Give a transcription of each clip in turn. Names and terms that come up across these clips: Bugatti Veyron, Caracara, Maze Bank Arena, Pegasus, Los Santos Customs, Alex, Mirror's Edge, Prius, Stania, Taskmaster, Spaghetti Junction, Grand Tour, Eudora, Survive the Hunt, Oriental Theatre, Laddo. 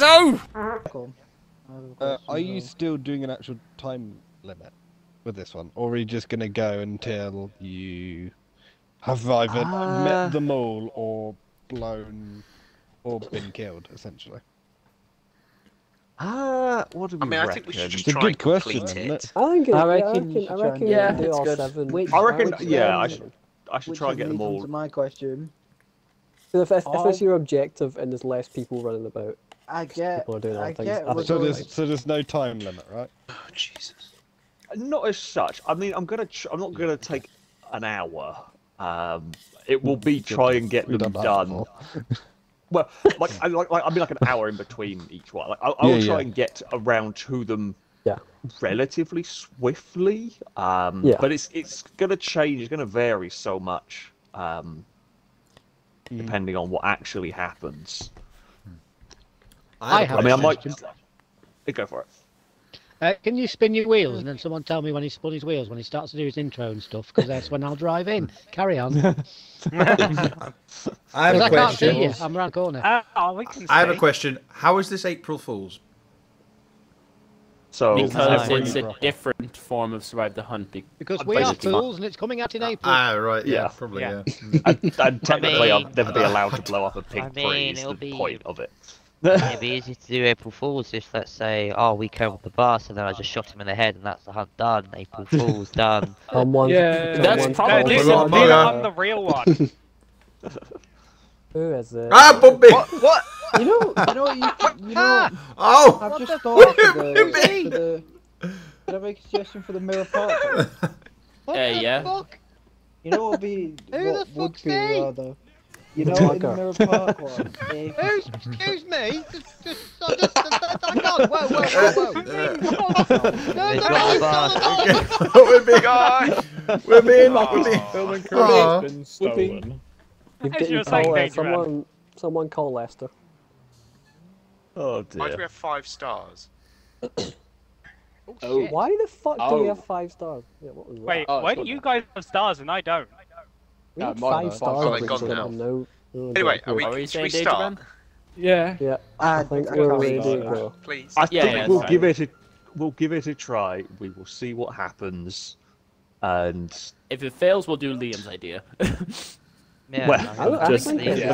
Laddo! Are you still doing an actual time limit with this one? Or are you just going to go until you have either met them all or blown or been killed, essentially? What do we reckon? I think we should just try and complete it. I reckon yeah, it's good. I reckon I should try and get them all. To my question. So if that's your objective and there's less people running about, so there's no time limit, right? Oh, Jesus. Not as such. I mean, I'm not gonna take an hour. It will be try and get them done. Well, like an hour in between each one. Like, I'll try and get around to them relatively swiftly. But it's gonna change. It's gonna vary so much, depending on what actually happens. I might go for it. Can you spin your wheels and then someone tell me when he spun his wheels when he starts to do his intro and stuff, because that's when I'll drive in. Carry on. I have a question. Can't see you. I'm around the corner. I have a question. How is this April Fool's? So because it's a different form of Survive the Hunt. Because we are fools and it's coming out in April. Right. Yeah, probably. Yeah. And technically, I'll never be allowed to blow up a pig tree. Is the point of it? It'd be easy to do April Fools if, let's say, we killed the boss and then I just shot him in the head and that's the hunt done. April Fools done. That's probably the real one. Who is it? Ah, Bobby! What? You know. Oh! I've just thought Can I make a suggestion for the mirror part? What the fuck? You know what would be? Who the fuck's rather? You know, in the Mirror Park one. Excuse me? I can't. Whoa. We're being stolen. Someone call Lester. Oh dear. Why do we have 5 stars? Why the fuck do we have 5 stars? Wait, why do you guys have stars and I don't? We had 5 stars. Anyway, should we start? Yeah. Yeah. I think we're ready to go. Please. I think we'll give it. We'll give it a try. We will see what happens, and if it fails, we'll do Liam's idea.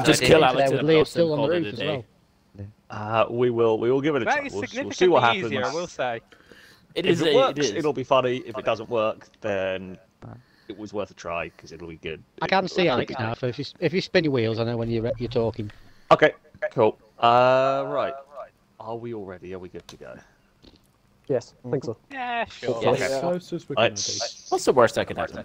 Just kill Alex and Liam still on the roof as well. We will give it a try. We'll see what happens. I will say. If it works, it'll be funny. If it doesn't work, then it was worth a try because it'll be good. I can see Alex now, so if you spin your wheels, I know when you're talking. Okay, cool. Right. Are we all ready? Are we good to go? Yes, I think so. Yeah, sure. Yes. Okay. What's the worst I can happen?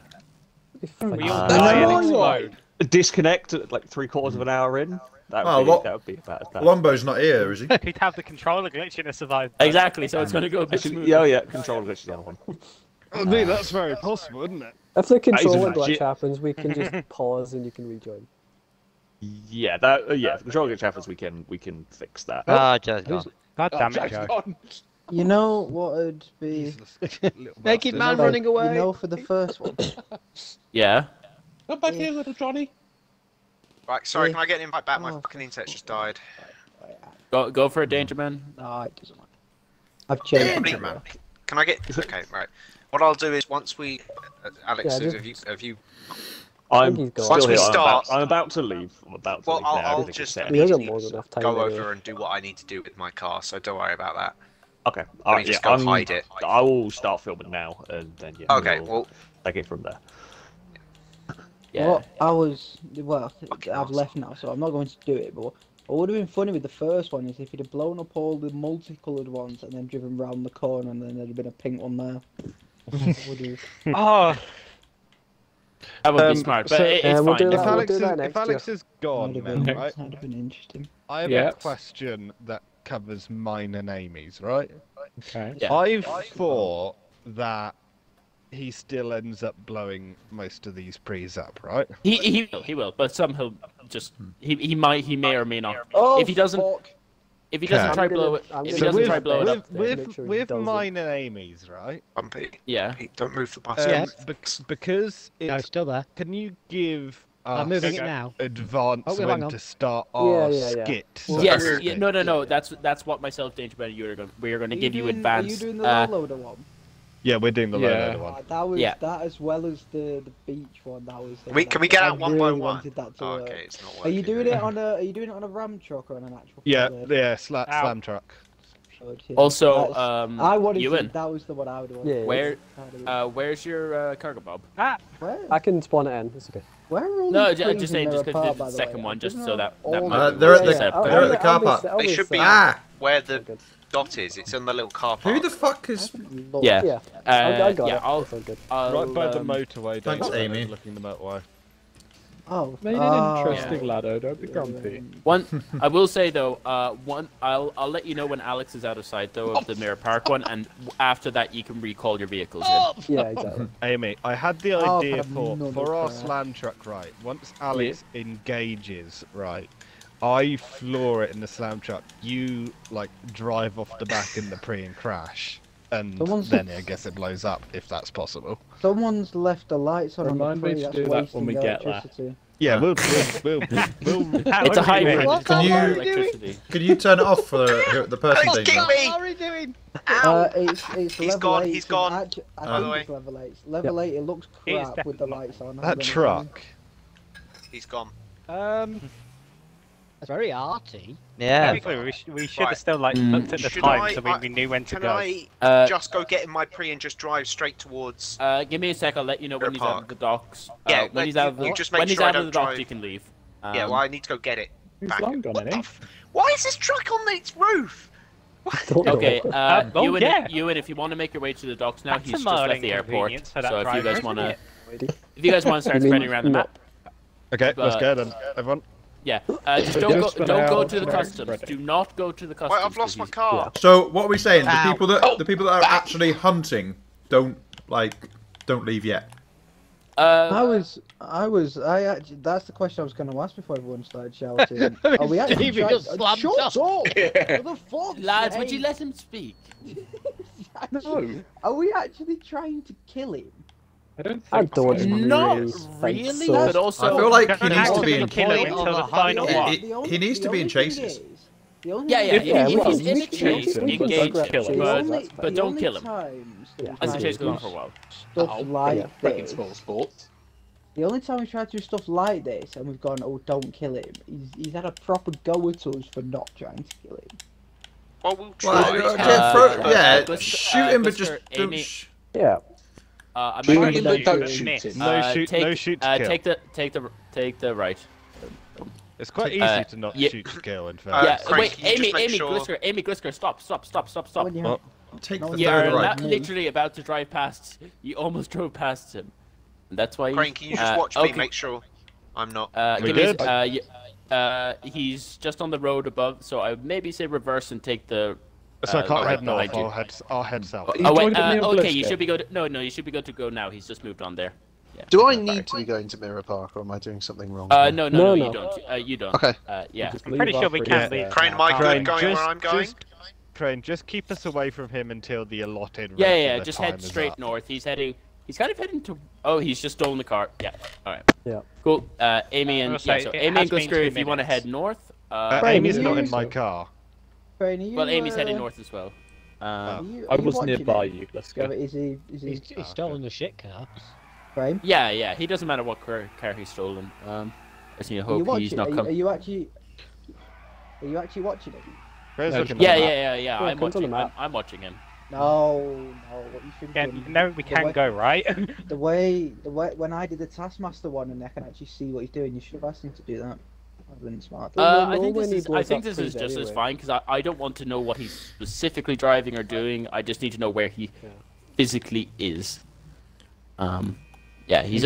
Disconnect at like 3/4 of an hour in. That would be about as bad. Lombo's not here, is he? He'd have the controller glitch in a survival. Exactly, so it's going to go a bit smooth. Yeah, controller glitch is the other one. I mean, that's very possible, isn't it? If the controller glitch happens, we can just pause and you can rejoin. Yeah, if the controller glitch happens, we can fix that. God damn it, Joe. You know what would be... Naked man running away! You know, for the first one. Yeah? Come back here, little Johnny! Right, sorry, can I get an invite back? My fucking internet's just died. Go for it, Danger Man. No, it doesn't work. I've changed. Danger Man. Can I get... Okay, right. What I'll do is once we, Alex, have you? Once we start, I'm about to leave. I'm about to leave. Well, I'll just go over and do what I need to do with my car, so don't worry about that. Okay. I'll just go hide it. I will start filming now, and then okay. Well, take it from there. Yeah. I've left now, so I'm not going to do it. But what would have been funny with the first one is if he'd have blown up all the multicoloured ones and then driven round the corner, and then there'd have been a pink one there. That would be smart, but it's fine. If Alex is gone, that would have been interesting. I have a question that covers mine and Amy's, right? Okay. Yeah. I thought that he still ends up blowing most of these pre's up, right? He will, but some he'll just he may or may not. Oh, if he doesn't. Fuck. If he doesn't try blow it, with mine and Amy's, right? Pete, don't move the button. Because it's still there. Can you give I'm moving it now. Advance when to start our skit. So yes. Yeah, no. That's what myself danger about a year ago. We are going to give you advance. Are you doing the loader one? Yeah, we're doing the loader one. That as well as the beach one. That was. Can we get out one by one? Okay, it's not working. Are you doing it on a? Are you doing it on a ram truck or on an actual? Yeah, slam truck. Also, I wanted to, that was the one I would want. Yeah, where's your cargo bob? Ah, where? I can spawn it in. It's okay. Where are all just saying, just because the second one, just so that they're at the car park. They should be where the dot is. It's in the little car park. Who the fuck is? Yeah. I got it. Right by the motorway. Thanks, Amy. Looking the motorway. Oh, made an interesting Laddo. Don't be grumpy. I will say though, I'll let you know when Alex is out of sight though of the Mirror Park one, and after that you can recall your vehicles in. Yeah, exactly. Amy, I had the idea for our slam truck, right? Once Alex engages, right, I floor it in the slam truck. You like drive off the back in the pre and crash. And then I guess it blows up if that's possible. Someone's left the lights on. Remind me to do that when we get there. Yeah, we'll it's a hybrid. Can you turn it off for the person? He's kicking me. What are you doing? It's he's level gone. 8. He's gone. I think it's level 8. Level 8. It looks crap with the lights on. That truck. He's gone. It's very arty. Yeah. We should have still like looked at the time so we knew when to go. Can I just go get in my pre and just drive straight towards... give me a sec, I'll let you know when he's out of the docks. Yeah, when he's out of the docks you can leave. Yeah, well I need to go get it. Why is this truck on its roof? Okay, Ewan, if you want to make your way to the docks now, he's just left the airport. So if you guys want to start spreading around the map. Okay, let's go then, everyone. Yeah, just don't go to the customs. Do not go to the customs. Wait, I've lost my car. Yeah. So what are we saying? The people that are actually hunting don't leave yet. I actually that's the question I was going to ask before everyone started shouting. Are we actually shut up! The fuck, lads, would you let him speak? No. Are we actually trying to kill him? I don't think not really, but also I feel like he needs to be in killing until the final one. He needs to be in chases. Yeah. If he's in a chase, engage him, but don't kill him. As the chase goes on for a while. Stuff like this. The only time we tried to do stuff like this and we've gone, oh, don't kill him, he's had a proper go at us for not trying to kill him. Well, we'll try. Yeah, shoot him, but just don't. Yeah. Take the right. It's quite easy to not shoot to kill, in fact. Wait, Amy Glisker, stop. You're literally about to drive past. You almost drove past him. That's why. Crane, can you just watch me? Make sure I'm not. He's just on the road above, so I would maybe say reverse and take the. So I can't head north, I'll head south. Oh, wait, okay, you should be good. No, you should be good to go now. He's just moved on there. Yeah. Do I need to be going to Mirror Park, or am I doing something wrong? No, you don't. You don't. Okay. Yeah. I'm pretty sure we can leave. Crane, am I going where I'm going? Crane, just keep us away from him until the allotted route. Yeah, just head straight north. He's kind of heading to... Oh, he's just stolen the car. Yeah, alright. Yeah. Cool. Amy and Glisker, if you want to head north... Amy's not in my car. Well, Amy's heading north as well. I was nearby you. Let's go. He's stolen the shit car. Frame? Yeah. He doesn't matter what car he's stolen. I just need to hope he's not coming. Are you actually watching him? Yeah. I'm watching him. No. What you should do? No, we can go right. the way when I did the Taskmaster one and I can actually see what he's doing, you should have asked him to do that. I think this is just as fine because I don't want to know what he's specifically driving or doing. I just need to know where he physically is. Don't worry,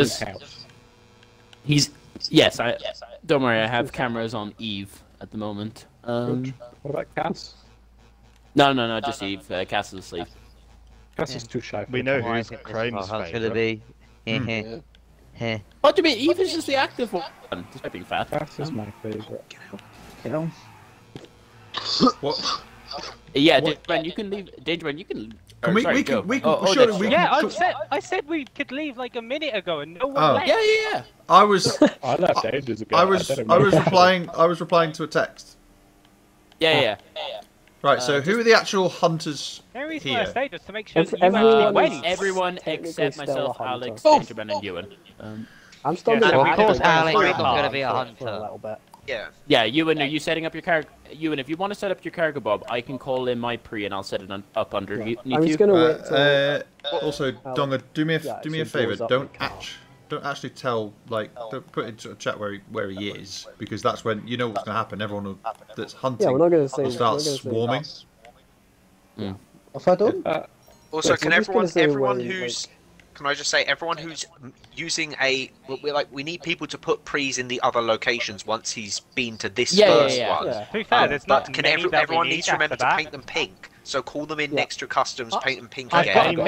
I have cameras on Eve at the moment. What about Cass? No, just Eve. Cass is asleep. Cass is too shy. We know who's Crane's favourite. What do you mean? Eve is just the active one. Despite being fat. That is my favourite. Get out. What? Yeah, Dangerman, you can leave. I said we could leave like a minute ago and no one left. Yeah. I was. I left ages ago. I was replying to a text. Yeah. Right. So who are the actual hunters here? Just to make sure everyone except myself, Alex, Benjamin, and Ewan. Of course, Alex is going to be a hunter. A little bit. Yeah. Yeah, Ewan, are you setting up your character? Ewan, if you want to set up your cargo bob, I can call in my pre and I'll set it up underneath you. I was going to wait till also, Donga, do me a favor. Don't actually tell, like, don't put into a chat where he is, because that's when you know what's going to happen. Everyone that's hunting will start swarming. Yeah. If I don't. Also, yes, can everyone who's can I just say, everyone who's using we need people to put pre's in the other locations once he's been to this first one. Yeah. To be fair, everyone needs to remember to paint them pink. So call them in next to customs, paint them pink again.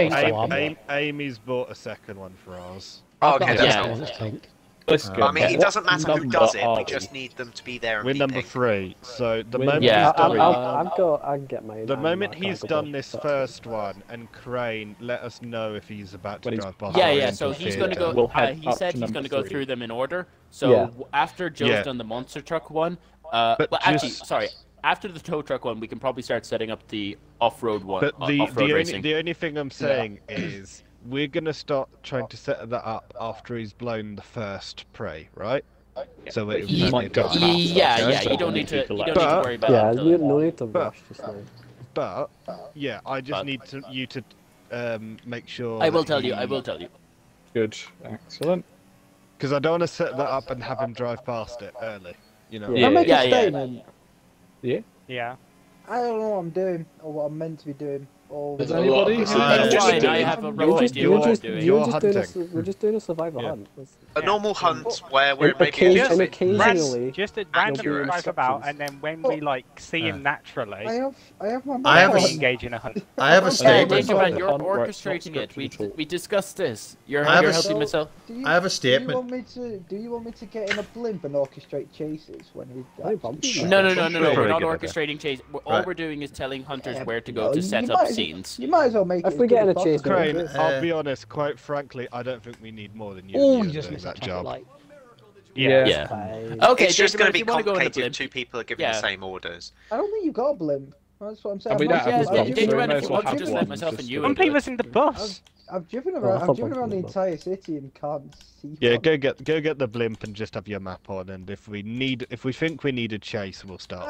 Amy's bought a second one for ours. Oh, okay, that's pink. I mean, it doesn't matter who does it. We just need them to be there. And we're number 3, so the moment he's done this first one, and Crane, let us know if he's about to drive by. Yeah. So he's going to go. He said he's going to go through them in order. So after Joe's done the monster truck one, after the tow truck one, we can probably start setting up the off-road one. But the only thing I'm saying is, we're going to start trying to set that up after he's blown the first prey, right? Yeah. So it might go. You don't need to worry about that. Yeah, no need to rush this thing. But, yeah, I just need you to make sure... I will tell you. Good, excellent. Because I don't want to set that up and have him drive past it early, you know? Yeah. I don't know what I'm doing, or what I'm meant to be doing. Does anybody? I have a rough idea what I'm doing. We're just doing a survival hunt. A normal hunt where we're making just a random drive about, and then when we like see him naturally, I have engage in a hunt. I have a statement. You're orchestrating it. We discussed this. You're helping myself. I have a statement. Do you want me to get in a blimp and orchestrate chases when we? No. We're not orchestrating chases. All we're doing is telling hunters where to go to set up. You might as well make it. If we get in a chase, Crane, I'll be honest, quite frankly, I don't think we need more than you. Oh, you just missed that job. Yeah. Okay, it's just going to be complicated if two people are giving the same orders. I don't think you've got a blimp. That's what I'm saying. I'm putting us in the bus. I've driven around the entire city and can't see. Yeah, go get the blimp and just have your map on. And if we think we need a chase, we'll start.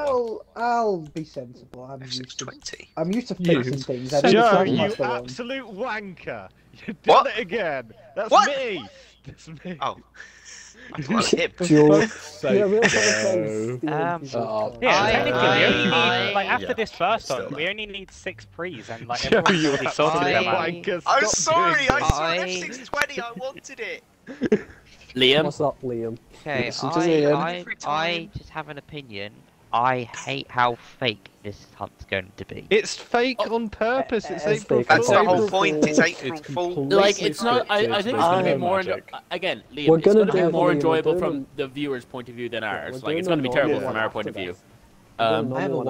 I'll be sensible. I'm used to fixing things. Joe, you absolute wanker! You did it again. That's me. Oh. After this first one, we only need 6 pre's and like everyone will be sorted out. I'm sorry, I saw an F620, I wanted it. Liam? What's up, Liam? Okay, I just have an opinion. I hate how fake this hunt's going to be. It's fake on purpose. It's April Fool's. That's the whole point. It's April Fool's. Like it's not. I think it's going to be more. Again, Liam, it's going to be more enjoyable from the viewer's point of view than ours. Like it's going to be terrible from our point of view. Yeah,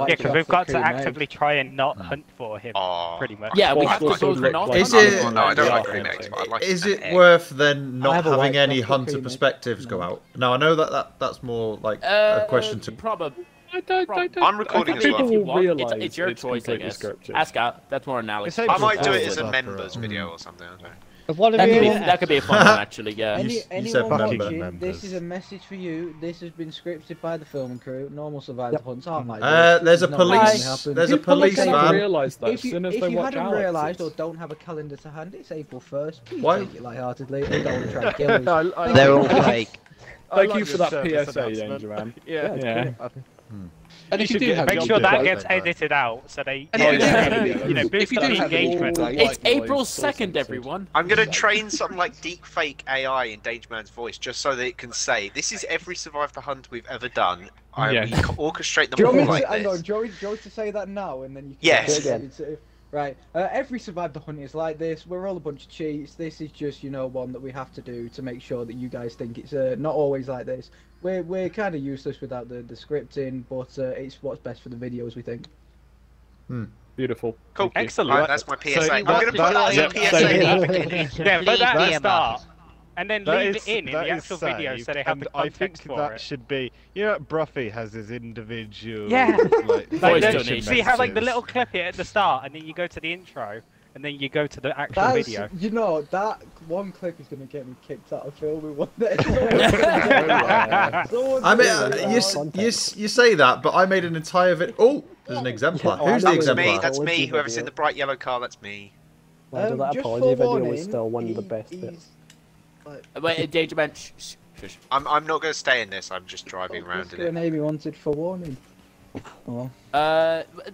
because we've got to actively try and not hunt for him. Pretty much. Yeah, we have to both not. Is it? No, I don't like cream eggs. Is it worth then not having any hunter perspectives go out? Now I know that's more like a question to probably. I'm recording as well. It's your choice, I guess. Ask out. That's more analysis. I might do it as a members video or something. That could be a fun one, actually. Yeah. Anyone watching, this is a message for you. This has been scripted by the film crew. Normal survival hunts aren't like this. There's a police van. If you hadn't realised or don't have a calendar to hand, it's April 1st. Please take it lightheartedly. Don't try to kill us. They're all fake. Thank you for that PSA, Danger Man. Yeah. And if you do make sure that gets edited out, so they, boost the engagement. It's April 2nd, everyone. I'm gonna train some like deep fake AI in Dangerman's voice, just so that it can say, "This is every Survive the Hunt we've ever done." We orchestrate them all like this. No, Joey, to say that now, and then you can do it again. Right. Every Survive the Hunt is like this. We're all a bunch of cheats. This is just, one that we have to do to make sure that you guys think it's not always like this. We're kind of useless without the scripting, but it's what's best for the videos, we think. Beautiful. Cool. Excellent. Right, that's my PSA. So I'm going to put that as a PSA. Yeah, put that at the start. And then leave it in the actual video so they have the context for it. I think that should be... You know, Bruffy has his individual... Yeah. See how, like, the little clip here at the start, and then you go to the intro, and then you go to the actual video. You know, that one clip is going to get me kicked out of filming one day. I mean, you say that, but I made an entire video... Oh, there's an exemplar. Who's the exemplar? That's me. Whoever's in the bright yellow car, that's me. That apology video was still one of the best bits. Wait, danger bench. I'm not going to stay in this. I'm just driving around in it. Maybe wanted for warning. Oh.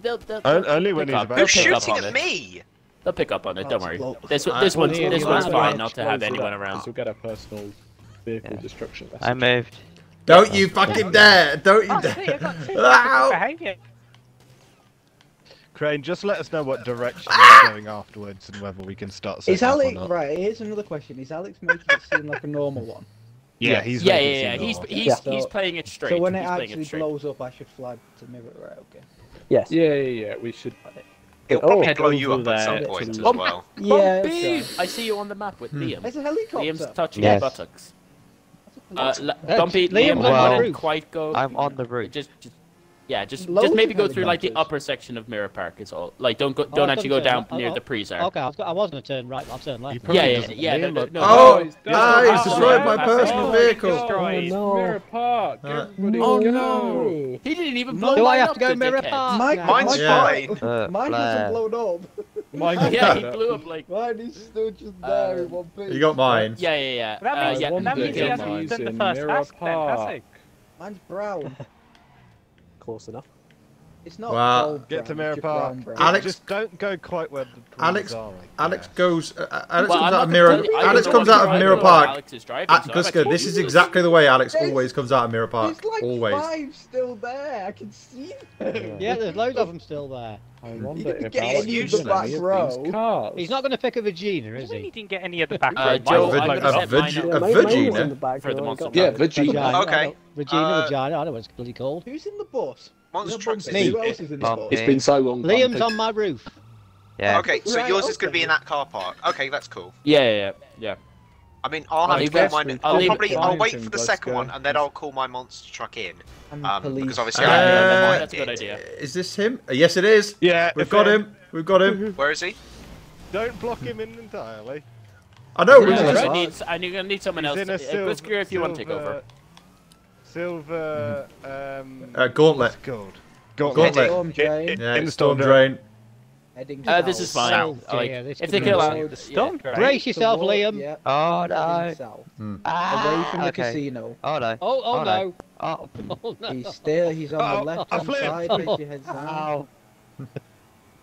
They'll only when he's about. Who's shooting at me? They'll pick up on it. Don't worry. This one's fine not to have anyone around. We'll get a personal vehicle destruction. I moved. Don't you fucking dare! Don't you dare! Crane, just let us know what direction we're going afterwards and whether we can start setting up or not. Right, here's another question. Is Alex making it seem like a normal one? Yeah, he's making it seem normal. He's playing it straight. So when it actually blows up, I should fly to Mirror, right? Okay. Yes. Yeah, we should... It'll probably blow you up at some point as well. Yeah, I see you on the map with Liam. There's a helicopter. Liam's touching your buttocks. Bumpy, Liam wouldn't quite go... I'm on the route. Yeah, just maybe go through like the upper section of Mirror Park is all. Like don't actually go down near the Preserve. Okay, I was gonna turn right, but I've turned left. Yeah. No, oh, he's destroyed my personal vehicle. No. Mirror Park. Oh no! He didn't even blow up. Do I have to go Mirror Park? Mine's fine. Mine wasn't blown up. Yeah, he blew up like. Mine is still just there in one piece. You got mine. Yeah. That means he hasn't done the first ask then, has he? Mine's brown. Close enough. It's not get to Mirror Park. Alex, just don't go quite where the are. Alex comes out of Mirror Park. Alex is driving. This is exactly the way Alex always comes out of Mirror Park. There's like five still there. I can see them. Yeah, there's loads of them still there. I wonder if Alex used the back row. He's not going to pick a Vagina, is he? He didn't get any of the back row. A Vagina? Yeah, Vagina. Okay. Vagina, I don't know what it's bloody called. Who's in the bus? It's been so long. Liam's on my roof. Yeah. Okay, so yours is going to be in that car park. Okay, that's cool. Yeah. I mean, I'll have to get mine. I'll wait for the second one, and then I'll call my monster truck in. Because obviously, that's a good idea. Is this him? Yes, it is. Yeah, we've got him. We've got him. Where is he? Don't block him in entirely. I know. I'm going to need someone else. Let's go if you want to take over. Silver, Gauntlet. Gauntlet. In the storm drain. This is fine. If they kill out the storm drain. Brace yourself, Liam. Yeah. Oh, no. Away from the casino. Oh, no. Oh, no. Oh, no. He's on the left side as you head south.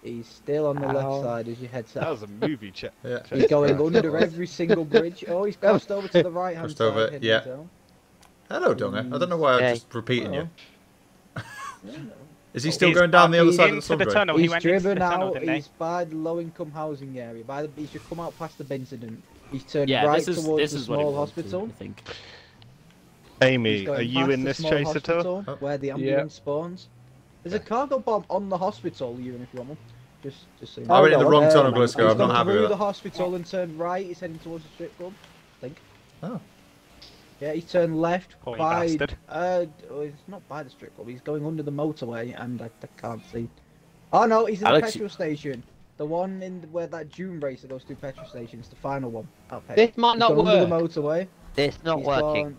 He's still on the left side as you head south. That was a movie check. He's going under every single bridge. Oh, he's crossed over to the right-hand side. Crossed over, yeah. Hello, Dunga. I don't know why I'm just repeating you. Is he still going down the other side of the tunnel? He's driven out. He's by the low-income housing area. He should come out past the incident. He's turned right towards the small hospital. Amy, are you in this chase at all? Where the ambulance spawns. There's a cargo bomb on the hospital. Even if you want one. Just so you know. I went in the wrong tunnel, Glasgow. I'm not happy with that. He's gone through the hospital and turned right. He's heading towards the strip club. I think. Oh. Yeah, he turned left by. It's not by the strip club. He's going under the motorway, and I can't see. Oh no, he's in the petrol station. The one in where that June racer goes to petrol stations. The final one. This might not work. Under the motorway. It's not working.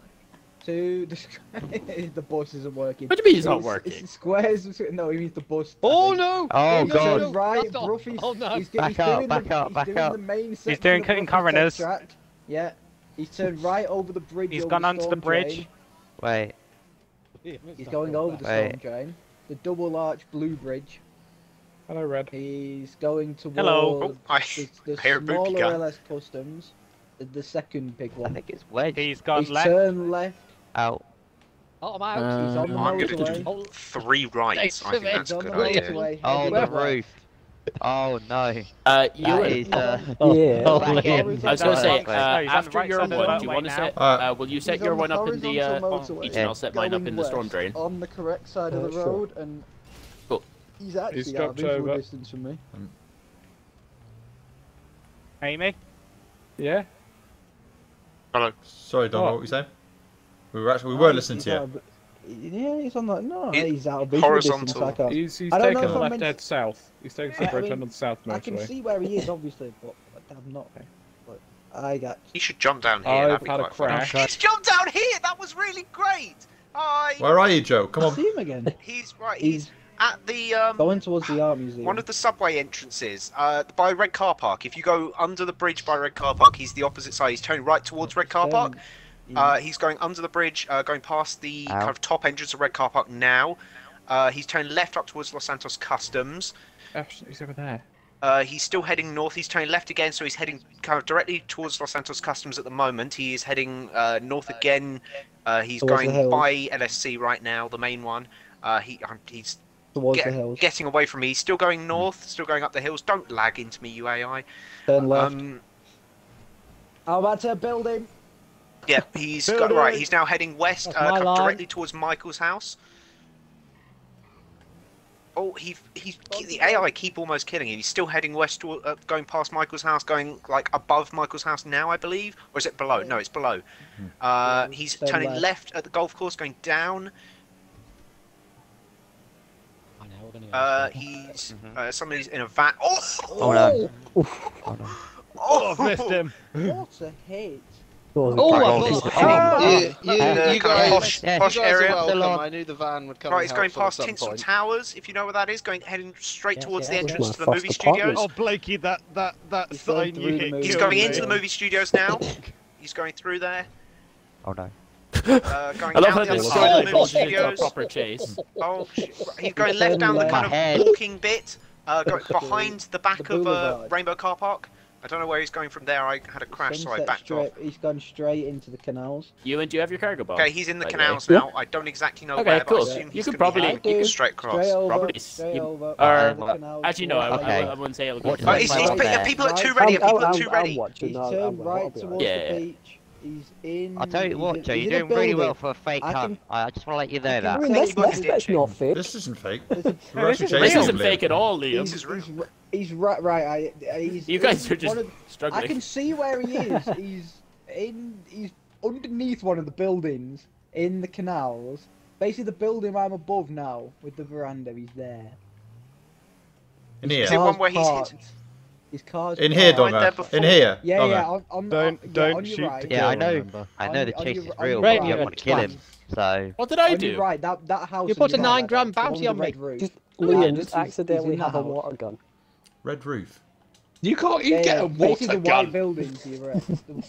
The bus isn't working. What do you mean it's not working? It's squares. No, he means the bus. Oh no! Oh god! Right, Bruffy's. Oh no! Back up! Back up! Back up! He's doing cutting coroners. Yeah. He's turned right over the bridge. He's gone onto the bridge. Wait. He's going over the storm drain. The double arch blue bridge. Hello, Red. He's going towards the smaller LS Customs. The second big one. I think it's Wedge. He's gone left. He's turned left. Out. Oh, my he's on the motorway. 3 rights. I think that's a good idea. Oh, the roof. Oh no! I was gonna say after your one, do you want to set? Will you set your one up in the? Each and I'll set mine up in the storm drain. On the correct side of the road and. Cool. He's actually out of visual distance from me. Amy? Yeah? Hello. Sorry, Don, what were you saying? We were actually, we were listening to you. Yeah, he's on that. No, he's out of visual distance. I can't. He's taking a left head south. He's taking a right hand on the south motorway. I can see where he is, obviously, but I'm not. But I got. He should jump down here. I've had a crash. He's jumped down here. That was really great. Hi. Where are you, Joe? Come on. I see him again. He's right. He's at the going towards the art museum. One of the subway entrances, by Red Car Park. If you go under the bridge by Red Car Park, he's the opposite side. He's turning right towards Red Car Park. Yeah. He's going under the bridge, going past the kind of top entrance of Red Car Park now. He's turning left up towards Los Santos Customs. He's over there. He's still heading north. He's turning left again, so he's heading kind of directly towards Los Santos Customs at the moment. He is heading north again. He's going by LSC right now, the main one. He's getting away from me. He's still going north, still going up the hills. Don't lag into me, UAI. Turn left. I'm about to build him. Yeah, he's got, right. He's now heading west, directly towards Michael's house. Oh, the AI keep almost killing him. He's still heading west, going past Michael's house, going like above Michael's house now, I believe, or is it below? No, it's below. He's turning left at the golf course, going down. Somebody's in a van. Oh! Oh no! Oh no! Oh, I've missed him. What a hit! Oh, you guys are welcome. I knew the van would come. Right, it's going past Tinsel Towers, if you know where that is, heading straight towards the entrance to the movie studios. Oh, Blakey, that sign you hit. He's going into the movie studios now. He's going through there. Oh no. Going down the other side of the movie studios. Oh, he's going left down the kind of walking bit, behind the back of Rainbow Car Park. I don't know where he's going from there. I had a crash, so I backed off. He's gone straight into the canals. Ewan, do you have your cargo box? Okay, he's in the canals now. I don't exactly know where, but I assume he's going to be straight across. Probably. Actually, no, I wouldn't say it'll go to the canals. People are too ready. People are too ready. He's turned right towards the beach. He's in... I'll tell you what, Joe, you're doing really well for a fake hunt. I just want to let you know that. That's not fake. This isn't fake. This isn't fake at all, Liam. This is real. He's right. You guys are just struggling. I can see where he is. He's underneath one of the buildings in the canals. Basically, the building I'm above now with the veranda. He's there. In here. Is it one where he's hit? His car's in here, Dogger. In here. Yeah, Don't shoot. Right. Yeah, I know. I know the chase is real. But I want to kill him. So. What did I do? Right, that house. You put a £9 bounty on me. Just accidentally have a water gun. Red roof. You can't even get a water gun. The white building to your right.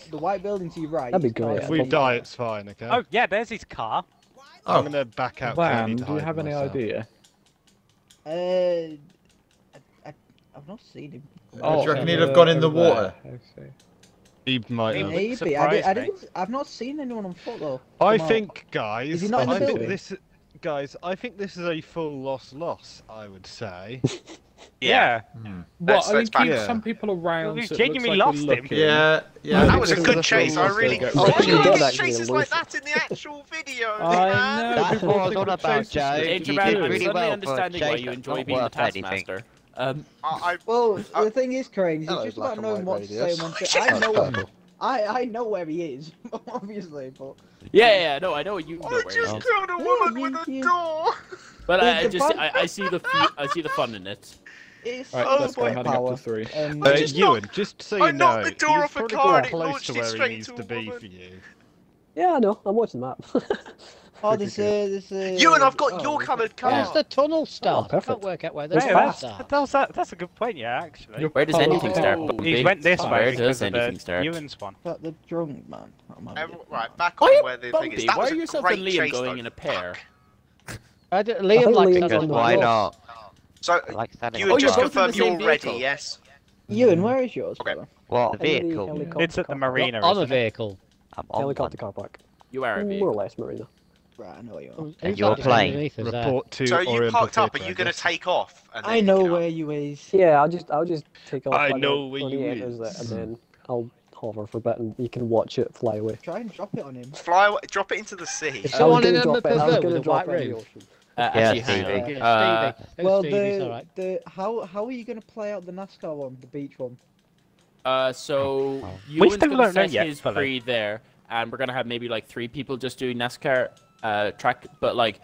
The white building to your right. That'd be great. If we die, it's fine, okay? Oh, yeah, there's his car. I'm going to back out. Wham, do you have any idea? I've not seen him. Oh, do you reckon he'd have gone in the water? He might have. Maybe. I've not seen anyone on foot, though. I think, guys... Is he not in the building? Guys, I think this is a full loss, I would say. Yeah. Well, I mean, keep some people around. You genuinely lost him. Yeah. That was a good chase. I really. Why can't get chases like that in the actual video? I know. That's what I was on about, Joe. You did really well. Understanding why you enjoy being the taskmaster. Well, the thing is, Crane, it's just about knowing what to say. I know him. I know where he is, obviously, but... Yeah, no, I know you know where he is. I just killed a woman with a door! But I see the fun in it. It's so power. Ewan, just so you know, he's probably got close to where he needs to be for you. Yeah, I know, I'm watching the map. Ewan, I've got your coloured car! Where's the tunnel start? I can't work out where the tunnel start. That's a good point, yeah, actually. Where does anything start? He went this way. Where does anything start? Ewan's one. But the drunk man. Right, back on where the thing is. Why are yourself and Liam going in a pair? Liam likes it. Why not? So, Ewan, just confirm you're ready, yes? Ewan, where is yours? Okay. What? The vehicle. It's at the marina. On a vehicle. I'm on helicopter car park. You are a vehicle. More or less marina. Right, I know you are. And you're playing. Report to so you parked up, are you going to take off? And I know where you is. Yeah, I'll just take off. I know where you is. And then I'll hover for a bit and you can watch it fly away. Try and drop it on him. Drop it into the sea. Someone in the with a white roof. actually Stevie. Well, how are you going to play out the NASCAR one, the beach one? So you can set his free there, and we're going to have maybe like 3 people just doing NASCAR track. But like,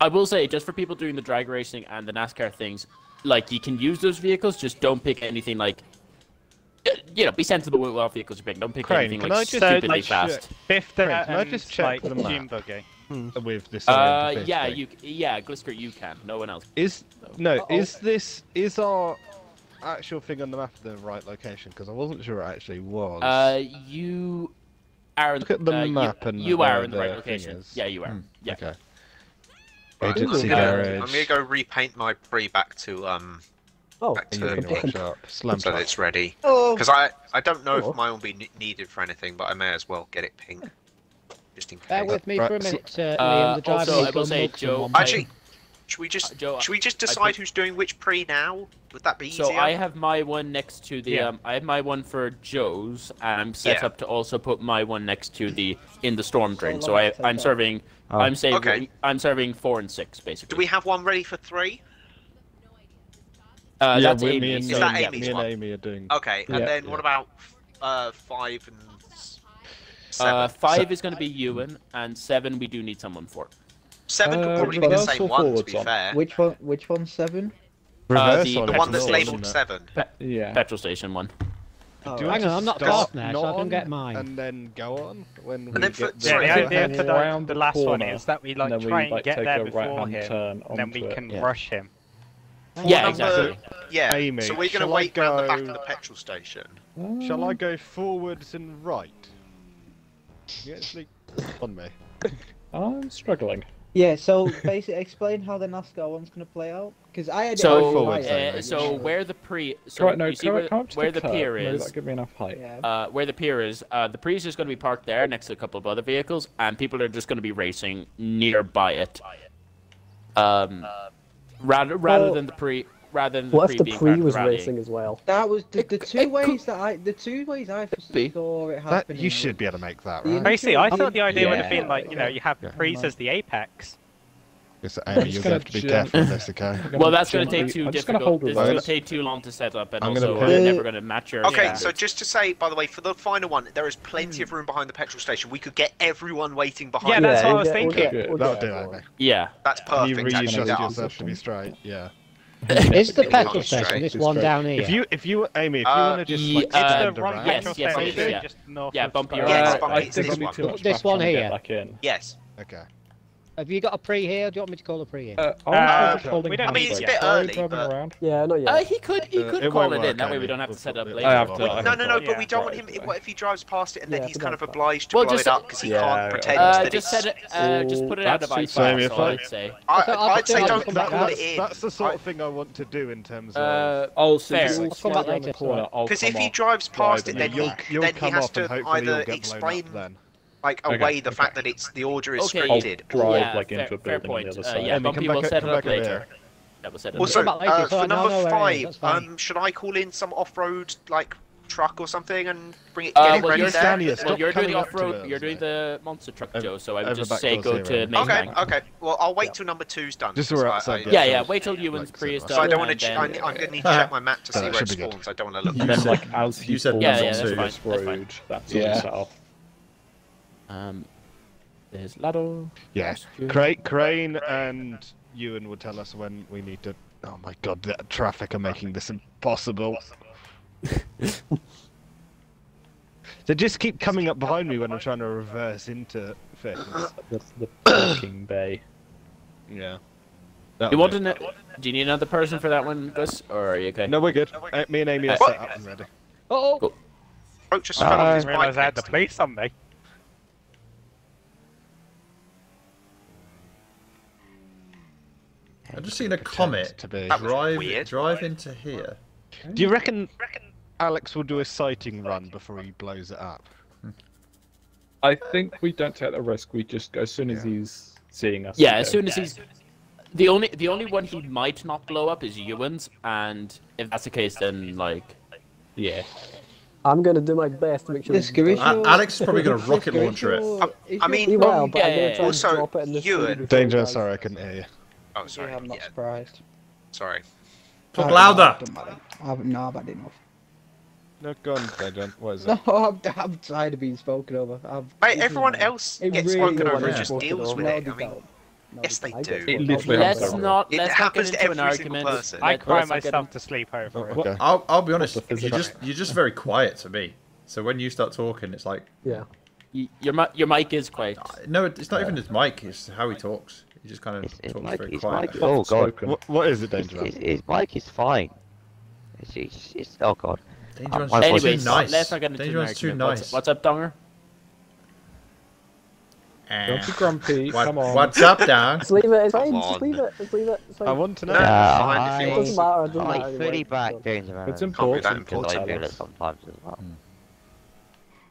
I will say, just for people doing the drag racing and the NASCAR things, like you can use those vehicles. Just don't pick anything like, you know, be sensible with what vehicles you pick. Don't pick anything like stupidly fast. Can I just check the machine buggy? With this Glisker, you can. No one else. Is our actual thing on the map the right location? Because I wasn't sure it actually was. You are. Look at the map and you are in the right location. Yeah, you are. Yeah. Okay. Agency garage. I'm gonna go repaint my pre back to back to slam so that it's ready. Because I don't know if mine will be needed for anything, but I may as well get it pink. Bear with me for a minute, Liam, the driver. Also, I will say, Joe, actually, should we just decide who's doing which pre now? Would that be easier? So I have my one next to the I have my one for Joe's, and I'm set up to also put my one next to the in the storm drain. So I'm serving I'm serving 4 and 6 basically. Do we have one ready for 3? Yeah, that's Amy. Is that Amy's one? Me and Amy are doing. Okay, and then what about 5 and? 7. 5 is going to be Ewan, and 7 we do need someone for. 7 could probably be the same one, to be fair. Which one's 7? The one that's labelled 7. Petrol station one. Oh, hang on, I'm not fast now, so I can get mine. And then go on. The idea for the last one is that we like try and get there before him, and then we can rush him. Yeah, exactly. Yeah, so we're going to wait around the back of the petrol station. Shall I go forwards and right? You actually on me. I'm struggling. Yeah, so basically explain how the NASCAR one's gonna play out, because I had where the pre pier is. That give me enough height. Where the pier is, the pre is just gonna be parked there next to a couple of other vehicles, and people are just gonna be racing nearby it. Rather than the pre being racing as well. That was the two ways I saw it happening. You should be able to make that, right? Basically, I thought the idea would have been like, you know, you have the pre's as the apex. Amy, you'll have to be careful on this, okay? Well, that's going to take too difficult. This is going to take too long to set up, and also we're never going to match your... Okay, so just to say, by the way, for the final one, there is plenty of room behind the petrol station. We could get everyone waiting behind. Yeah, that's what I was thinking. That'll do, Amy. Yeah. That's perfect. You really trust yourself to be straight, yeah. It's the petrol station, this one down here. Amy, if you want to just like, stand around. Yes, bump this one here. Yes. Okay. Have you got a pre here? Do you want me to call a pre here? I mean, it's a bit early, but... Yeah, not yet. He could call it in, that way we don't have to set up later. No, but we don't want him... What if he drives past it and then he's kind of obliged to blow it up because he can't pretend that it's... Just put it out of ice, I'd say. I'd say don't call it in. That's the sort of thing I want to do in terms of... Oh, seriously. Because if he drives past it, then he has to either explain... Like the fact that it's the order is stated. For number 5, should I call in some off-road like truck or something and bring it? You're doing off-road. You're doing the monster truck, Joe. So I would just say go to Maze Bank. Okay. Well, I'll wait till number 2's done. Yeah. Wait till Ewan's pre is done. I don't want to. I'm gonna need to check my map to see where it spawns. I don't want to look. Then like as you said, that's fine. That's all. There's Laddo. Yes. Crane and Ewan will tell us when we need to. Oh my God, that traffic are making this impossible. They just keep coming up behind me when I'm trying to reverse into things. That's the parking bay. Yeah. Do you need another person for that one, Gus? Or are you okay? No, we're good. Me and Amy are set up and ready. Cool. I didn't realise I had to play something. I've just seen a comet drive into here. Do you reckon Alex will do a sighting run before he blows it up? I think we don't take the risk. We just go as soon as he's seeing us. Yeah, as soon as he's... The only one he might not blow up is Ewan's, and if that's the case, then, like... Yeah. I'm going to do my best to make sure... Alex is probably going to rocket launcher it. I mean... Also, Ewan... Danger, sorry, I couldn't hear you. Oh, sorry. I'm not surprised. Sorry. Talk louder. Don't matter. No, I've had enough. No, go on, John. What is it? No, I'm tired of being spoken over. Mate, everyone else gets spoken over and just deals with it. I mean, yes, they do. It happens to every single person. I cry myself to sleep over it. I'll be honest. You're just very quiet to me. So when you start talking, it's like your mic is quiet. No, it's not even his mic. It's how he talks. He just kind of talks very quiet. Oh god, what is it, Danger? His mic is fine. It's oh god. Anyways, let's not get into Danger One's too nice. What's up, Donger? Don't be grumpy. Come on. What's up, Down? Just leave it. It's fine. Just leave it. Just leave it. I want to know. It doesn't matter. It doesn't matter. I fully back Danger. It's important because I feel it sometimes as well.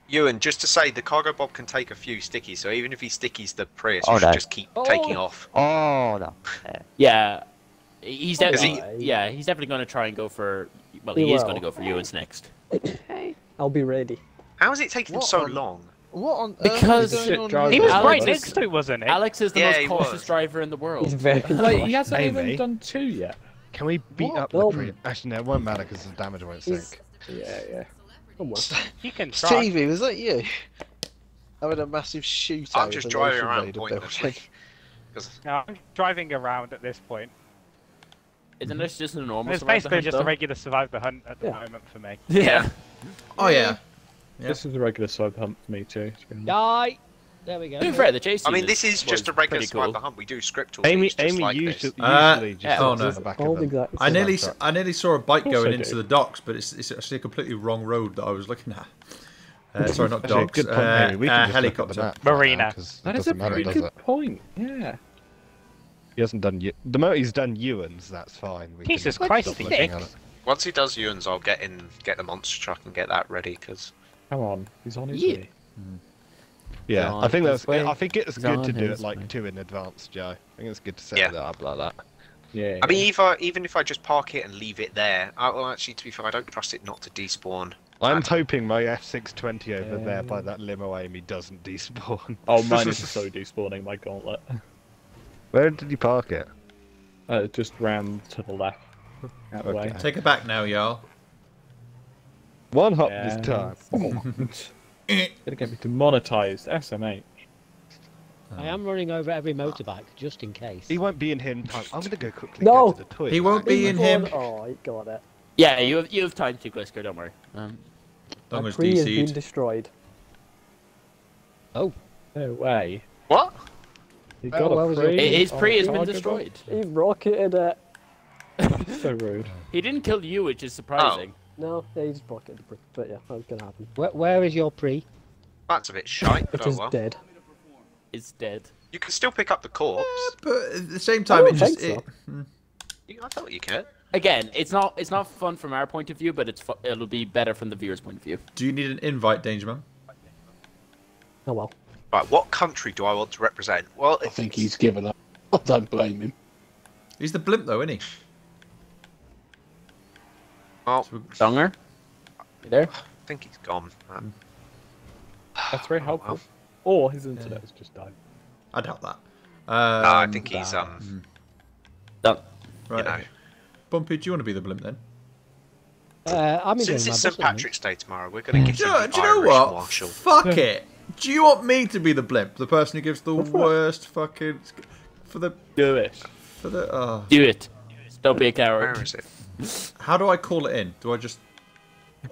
Ewan, just to say, the cargo bob can take a few stickies, so even if he stickies the Prius, you should just keep taking off. Oh no. Yeah, he's definitely going to try and go for. Well, he is going to go for Ewan's next. Okay. I'll be ready. How is it taking him so long? What on earth? Because he was right next to it, wasn't he? Alex is the most cautious driver in the world. He's very like, he hasn't even done two yet. Can we beat up the Prius? Actually, no, it won't matter because the damage won't sink. Yeah, yeah. You can try. Stevie, was that you? I had a massive shootout. I'm just driving around pointlessly. No, I'm driving around at this point. Isn't this just a normal Survive the Hunt? It's basically just a regular Survive the Hunt at the moment for me. Yeah. Oh yeah. This is a regular Survive the Hunt for me too. Die! There we go. Too fair, the chase. I mean, this is just a regular Survive the Hunt. We do script all things just like this. Usually just on the back of them. I nearly saw a bike going into the docks, but it's actually a completely wrong road that I was looking at. Sorry, not docks. Helicopter. Marina. That is a pretty good point. Yeah. He hasn't done the moment he's done Ewan's, that's fine. Jesus Christ! Once he does Ewan's, I'll get the monster truck and get that ready. Cause come on, he's on his way. Yeah, I think that's. I think it's good to do it like two in advance, Joe. I think it's good to set it up like that. Yeah. I mean, even if I just park it and leave it there, well, actually, to be fair, I don't trust it not to despawn. I'm hoping my F620 over there by that limo Amy doesn't despawn. Oh, mine is so despawning, my gauntlet. Where did you park it? Just round to the left. That way. Take it back now, y'all. One hop this time. Gonna get me demonetized. SMH. I am running over every motorbike just in case. He won't be in him time. I'm gonna go quickly to the toilet. He won't be in him. Oh, he got it. Yeah, you have time to Glisco. Don't worry. My tree has been destroyed. Oh, no way. What? He got a Pri. His Pri has been destroyed. He rocketed it. So rude. He didn't kill you, which is surprising. Oh. No, they just broke it, but yeah, that's gonna happen. Where is your Pri? That's a bit shite, but it's dead. It's dead. You can still pick up the corpse. Yeah, but at the same time, I thought you could. Again, it's not fun from our point of view, but it'll be better from the viewer's point of view. Do you need an invite, Dangerman? Oh well. Right, what country do I want to represent? Well, I think he's given up. I don't blame him. He's the blimp, though, isn't he? Oh, Donger? You there? I think he's gone. Man. That's very helpful. Well. Or his internet has just died. I doubt that. No, I think he's done. Right. You know. Bumpy, do you want to be the blimp then? I'm since it's St. Patrick's Day tomorrow, we're going to give him the Irish Marshal. Fuck it. Do you want me to be the blimp, the person who gives the worst fucking for the do it for the do it. Don't be a coward. Where is it? How do I call it in? Do I just...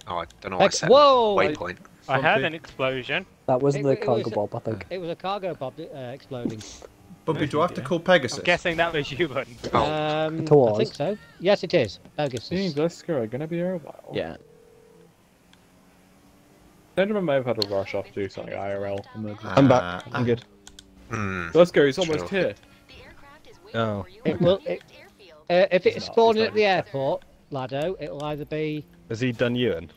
Oh, I don't know what I said. Whoa! Waypoint. I heard an explosion. That wasn't the cargo bob, I think. It was a cargo bob exploding. Bumpy, do I have to call Pegasus? I'm guessing that was you, buddy. I think so. Yes, it is. Pegasus. Jeez, let's go. Gonna be here a while. Yeah. Denderman may have had to rush off to do something IRL. I'm back. I'm good. Let's go. He's almost here. Oh. If it's spawning at the airport, Laddo, it'll either be... Has he done Ewan?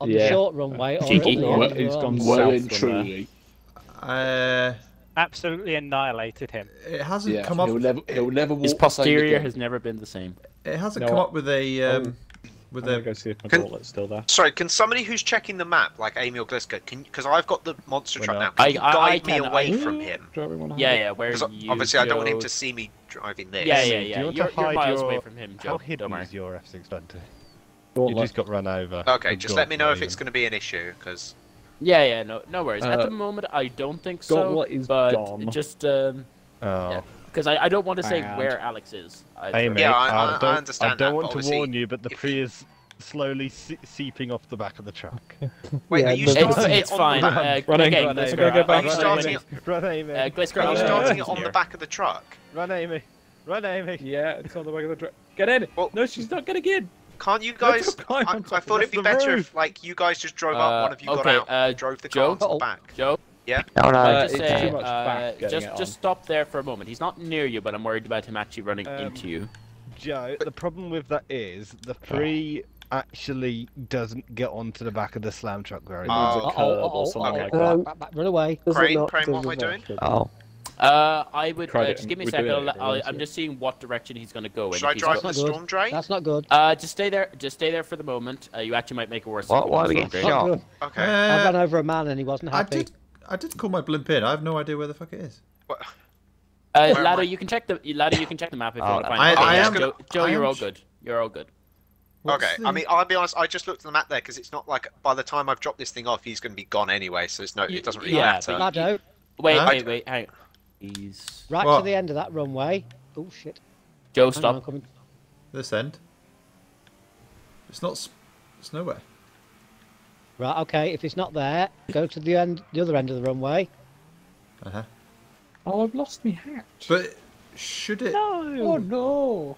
On the short runway or... He's gone well and truly. Absolutely annihilated him. It hasn't come up... He'll never walk. His posterior has never been the same. It hasn't come up with a... With I'm gonna go see if my wallet's still there. Sorry, can somebody who's checking the map, like Amy or Gliska, can because I've got the monster truck now, can you guide me away from him? Yeah, where is he? Obviously, I don't want him to see me driving this. Yeah. You're miles away from him, Joe. How hidden is your F6 gun? You just got run over. Okay, just let me know if it's going to be an issue, because... Yeah, no worries. At the moment, I don't think so, but just... Because I don't want to say where Alex is. Amy, yeah, I understand. I don't want to warn you, but the Pri is slowly seeping off the back of the truck. Wait, are you starting it on the back? Are you starting it on the back of the truck? Run, Amy. Yeah, it's on the back of the truck. Get in! No, she's not going to get in! Can't you guys? I thought it'd be better if, like, you guys just drove up. One of you got out, drove the car to the back. Joe. Yeah. No, it's too much back. Just stop there for a moment. He's not near you, but I'm worried about him actually running into you. Joe, the problem with that is the Pri actually doesn't get onto the back of the slam truck very much. Run away. Crane, what am I doing? I would just give me a second. I'm just seeing what direction he's going to go in. Should I drive the storm drain? That's not good. Just stay there for the moment. You actually might make it worse. Why are we getting shot? Okay. I ran over a man and he wasn't happy. I did call my blimp in. I have no idea where the fuck it is. What? Laddo, you can check the map if you want to find it. Joe, you're all good. You're all good. Okay, I mean, I'll be honest, I just looked at the map there because it's not like by the time I've dropped this thing off, he's going to be gone anyway, so it doesn't really matter. Laddo. Wait, hang on. He's... Right to the end of that runway. Oh shit! Joe, stop. On, this end. It's not. It's nowhere. Right. Okay. If it's not there, go to the end, the other end of the runway. Uh huh. Oh, I've lost me hat. But should it? No. Oh no.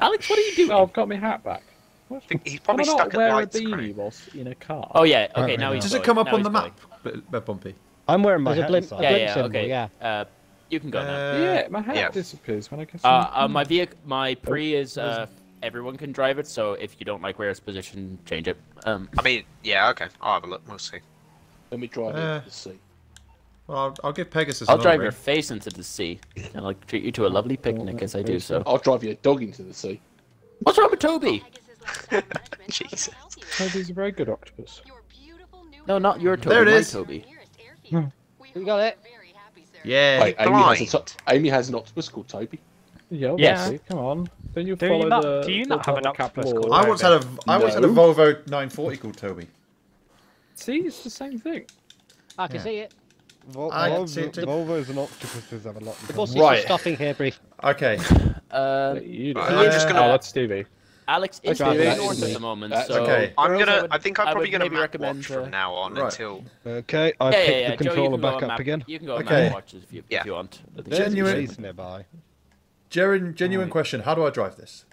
Alex, what are you doing? Oh, I've got my hat back. I think he's probably stuck at lights. Where a beanie was in a car. Oh yeah. Okay. Now he's. Does it come up on the map? Bit bumpy. I'm wearing my hat. A blimp symbol. You can go now. Yeah, my hat disappears when I can see my vehicle, my Pri is, everyone can drive it, so if you don't like where it's positioned, change it. I mean, yeah, okay. I'll have a look. We'll see. Let me drive into the sea. Well, I'll give Pegasus I'll drive your face into the sea, and I'll treat you to a lovely picnic as I do so. I'll drive your dog into the sea. What's wrong with Toby? Jesus. Toby's a very good octopus. No, not your Toby. There it is. Toby. We got it. Yeah. Wait, Amy has an octopus called Toby. Yeah. Obviously. Come on. Then you follow do you not have an octopus called Toby? I once had a Volvo 940 called Toby. See, it's the same thing. I can see it. Volvos and octopuses have a lot. The bus is stopping here briefly. Okay. I'm just gonna. That's Stevie. Alex is north at the moment, so okay. I think I'm probably gonna recommend from now on until. Okay, I picked the controller back up again. You can go on map watches if you want. Genuine question: how do I drive this?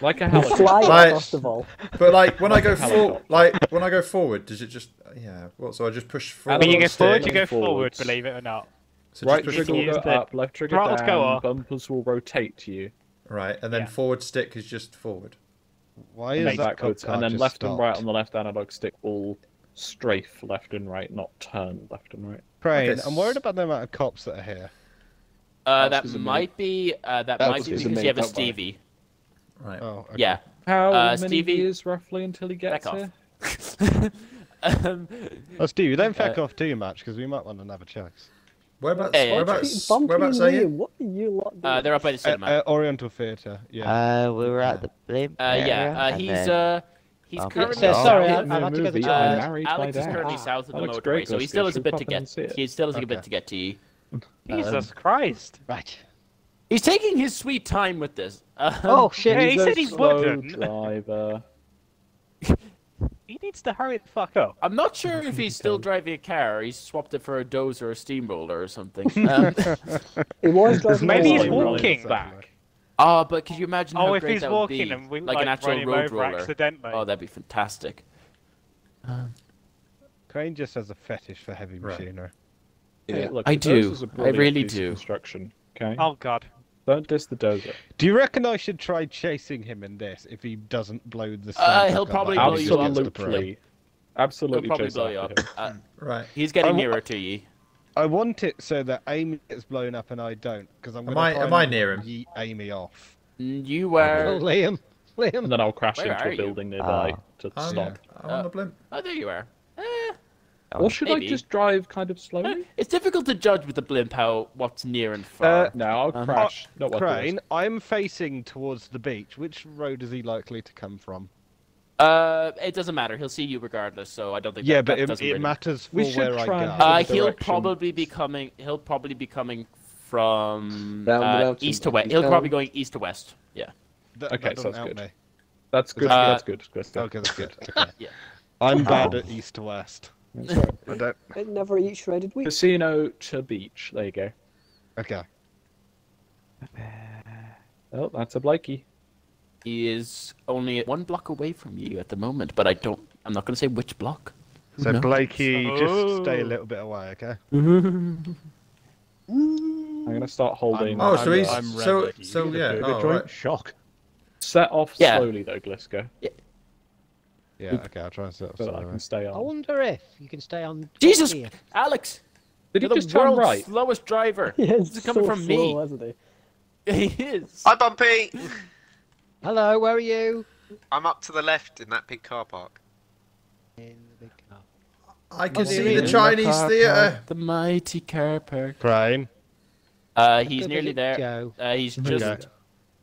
Like a helicopter, first of all. But like when I go forward, does it just so I just push forward. When you go forward, believe it or not. Right trigger will go up, left trigger down. Bumpers will rotate to you. Right, and then forward stick is just forward. Why is that? And then left and right on the left analog stick will strafe left and right, not turn left and right. Crane, I'm worried about the amount of cops that are here. That might be because you have a Stevie. Right. Oh, okay. Yeah. How many years roughly until he gets here? Oh, Stevie, don't feck off too much because we might want another chance. Whereabouts are you? What are you lot doing? They're up by the cinema. Oriental Theatre, yeah. We were at the blimp. He's currently... Sorry, I'm about to go to the Alex is currently south of the motorway, so he still has a bit to get... He still has a bit to get to you. Jesus Christ. Right. He's taking his sweet time with this. Oh, shit. He said he wouldn't. Driver. He needs to hurry the fuck up. I'm not sure if he's still driving a car or he's swapped it for a dozer or a steamroller or something. He was maybe he's walking back. Oh, but could you imagine how great that would be? And we, like an actual road roller. Oh, that'd be fantastic. Crane just has a fetish for heavy machinery. Yeah. Hey, look, I do. I really do. Construction, okay? Oh, God. Don't diss the dozer. Do you reckon I should try chasing him in this if he doesn't blow the slam truck? He'll probably blow you up. Absolutely. He'll probably blow you up. Right. He's getting nearer to you. I want it so that Amy gets blown up and I don't, because I'm going to try and yeet Amy off. You were... Liam. Liam. And then I'll crash into a building nearby to stop. Yeah. I'm on the blimp. Oh, there you are. Or should I just drive kind of slowly? It's difficult to judge with the blimp what's near and far. No, I'll crash. Not Crane, I'm facing towards the beach. Which road is he likely to come from? It doesn't matter. He'll see you regardless, so I don't think. Yeah, but it matters for where I go. He'll probably be coming. He'll probably be coming from east to west. He'll probably going east to west. Yeah. Okay, sounds good. That's good. That's good. Okay, that's good. Yeah. I'm bad at east to west. I don't. I never eat shredded wheat. Casino to beach. There you go. Okay. Oh, that's a Blakey. He is only one block away from you at the moment, but I'm not going to say which block. Who knows? Blakey, just stay a little bit away, okay? I'm going to start holding. Right. Shock. Set off slowly though, Glisko. Yeah. Yeah, okay, I'll try and set off slowly. I can stay on. I wonder if you can stay on. Jesus, here. Alex! Did he just turn right? Slowest driver. Yeah, this is coming from me, isn't he? He is. Hi, Bumpy. Hello, where are you? I'm up to the left in that big car park. In the big car park. I can see the Chinese theatre. The mighty car park. Crane. He's nearly there. He's just.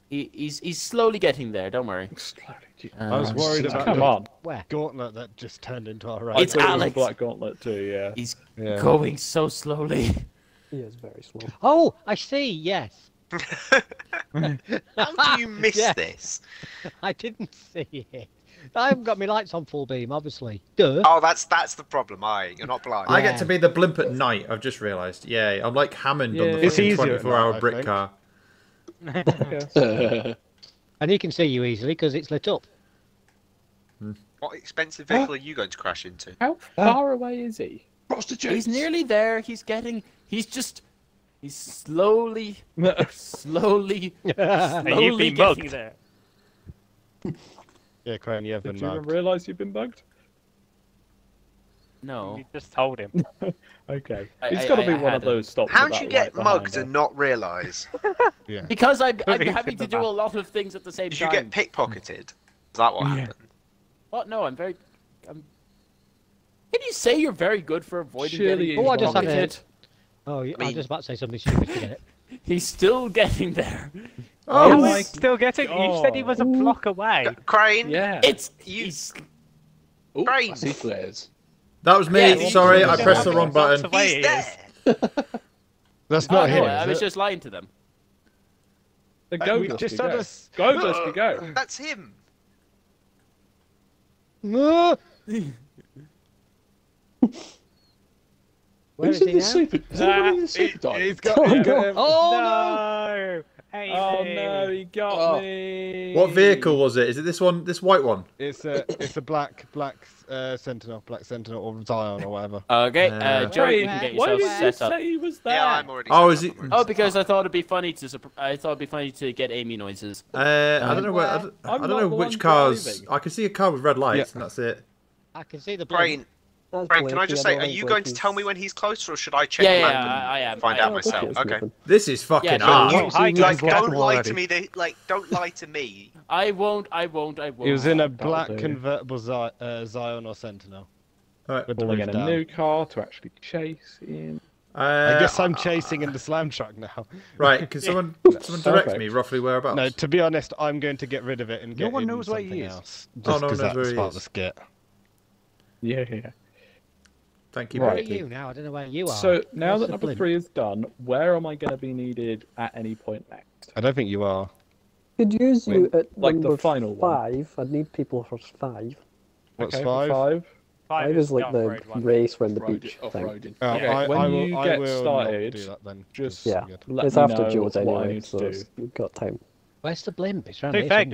He's slowly getting there. Don't worry. I was worried about. Come on. Where? Gauntlet that just turned into our right. It's Alex. Black Gauntlet too. Yeah. He's going so slowly. He is very slow. Oh, I see. Yes. How do you miss this? I didn't see it. I haven't got my lights on full beam, obviously. Duh. Oh, that's the problem. You're not blind. I get to be the blimp at night. I've just realised. Yeah, I'm like Hammond on the 24-hour brick car. And he can see you easily because it's lit up. What expensive vehicle are you going to crash into? How far away is he? Prostitute. He's nearly there. He's getting. He's just. He's slowly getting there. Yeah, Crane, you have been mugged. Did you even realise you've been bugged? No. You just told him. Okay. It's got to be one of those stops. How'd you get mugged and not realise? Yeah. Because I'm having to do a lot of things at the same time. Did you get pickpocketed? Is that what happened? What? No, Can you say you're very good for avoiding getting pickpocketed? Oh, I just had it. Oh, I was just about to say something stupid to it. He's still getting there. Oh, he's still getting. God. You said he was a block away. Crane. Yeah. It's you. Crane. That was me. Yeah, sorry, I pressed the wrong button. He's there. That's not him. I was just lying to them. The go. That's him. No. Who's in the super? He's got me. Oh no! Hey, oh no, he got me. What vehicle was it? Is it this one? This white one? It's a black sentinel or Zion or whatever. Okay, Joey, you can get yourself set up. Why did you say he was there? Yeah, I'm already. Oh, is he? Oh, because I thought it'd be funny to. I thought it'd be funny to get Amy noises. I don't know where. I don't know which cars. Driving. I can see a car with red lights, and that's it. I can see the brain. Brian, can I just say, are you going to tell me when he's closer, or should I check him out and find out myself? Okay. This is fucking hard. Don't lie to me. Don't lie to me. I won't. He was in a black convertible Zion or Sentinel. All right, we're getting a new car to actually chase in. I guess I'm chasing in the slam truck now. Right, can someone direct me roughly whereabouts? No, to be honest, I'm going to get rid of it and get in something else. No one knows where he is. Just because that's part of the skit. Yeah. Thank you. Where are you now? I don't know where you are. So now that number 3 is done, where am I going to be needed at any point next? I don't think you are. Could use you at number the final 5. One. I'd need people for 5. What's 5? 5 is like the race when the beach thing. Oh, okay. When you get started, do that then. Just it's after George anyway, so you've got time. Where's the blimp? It's around here. You could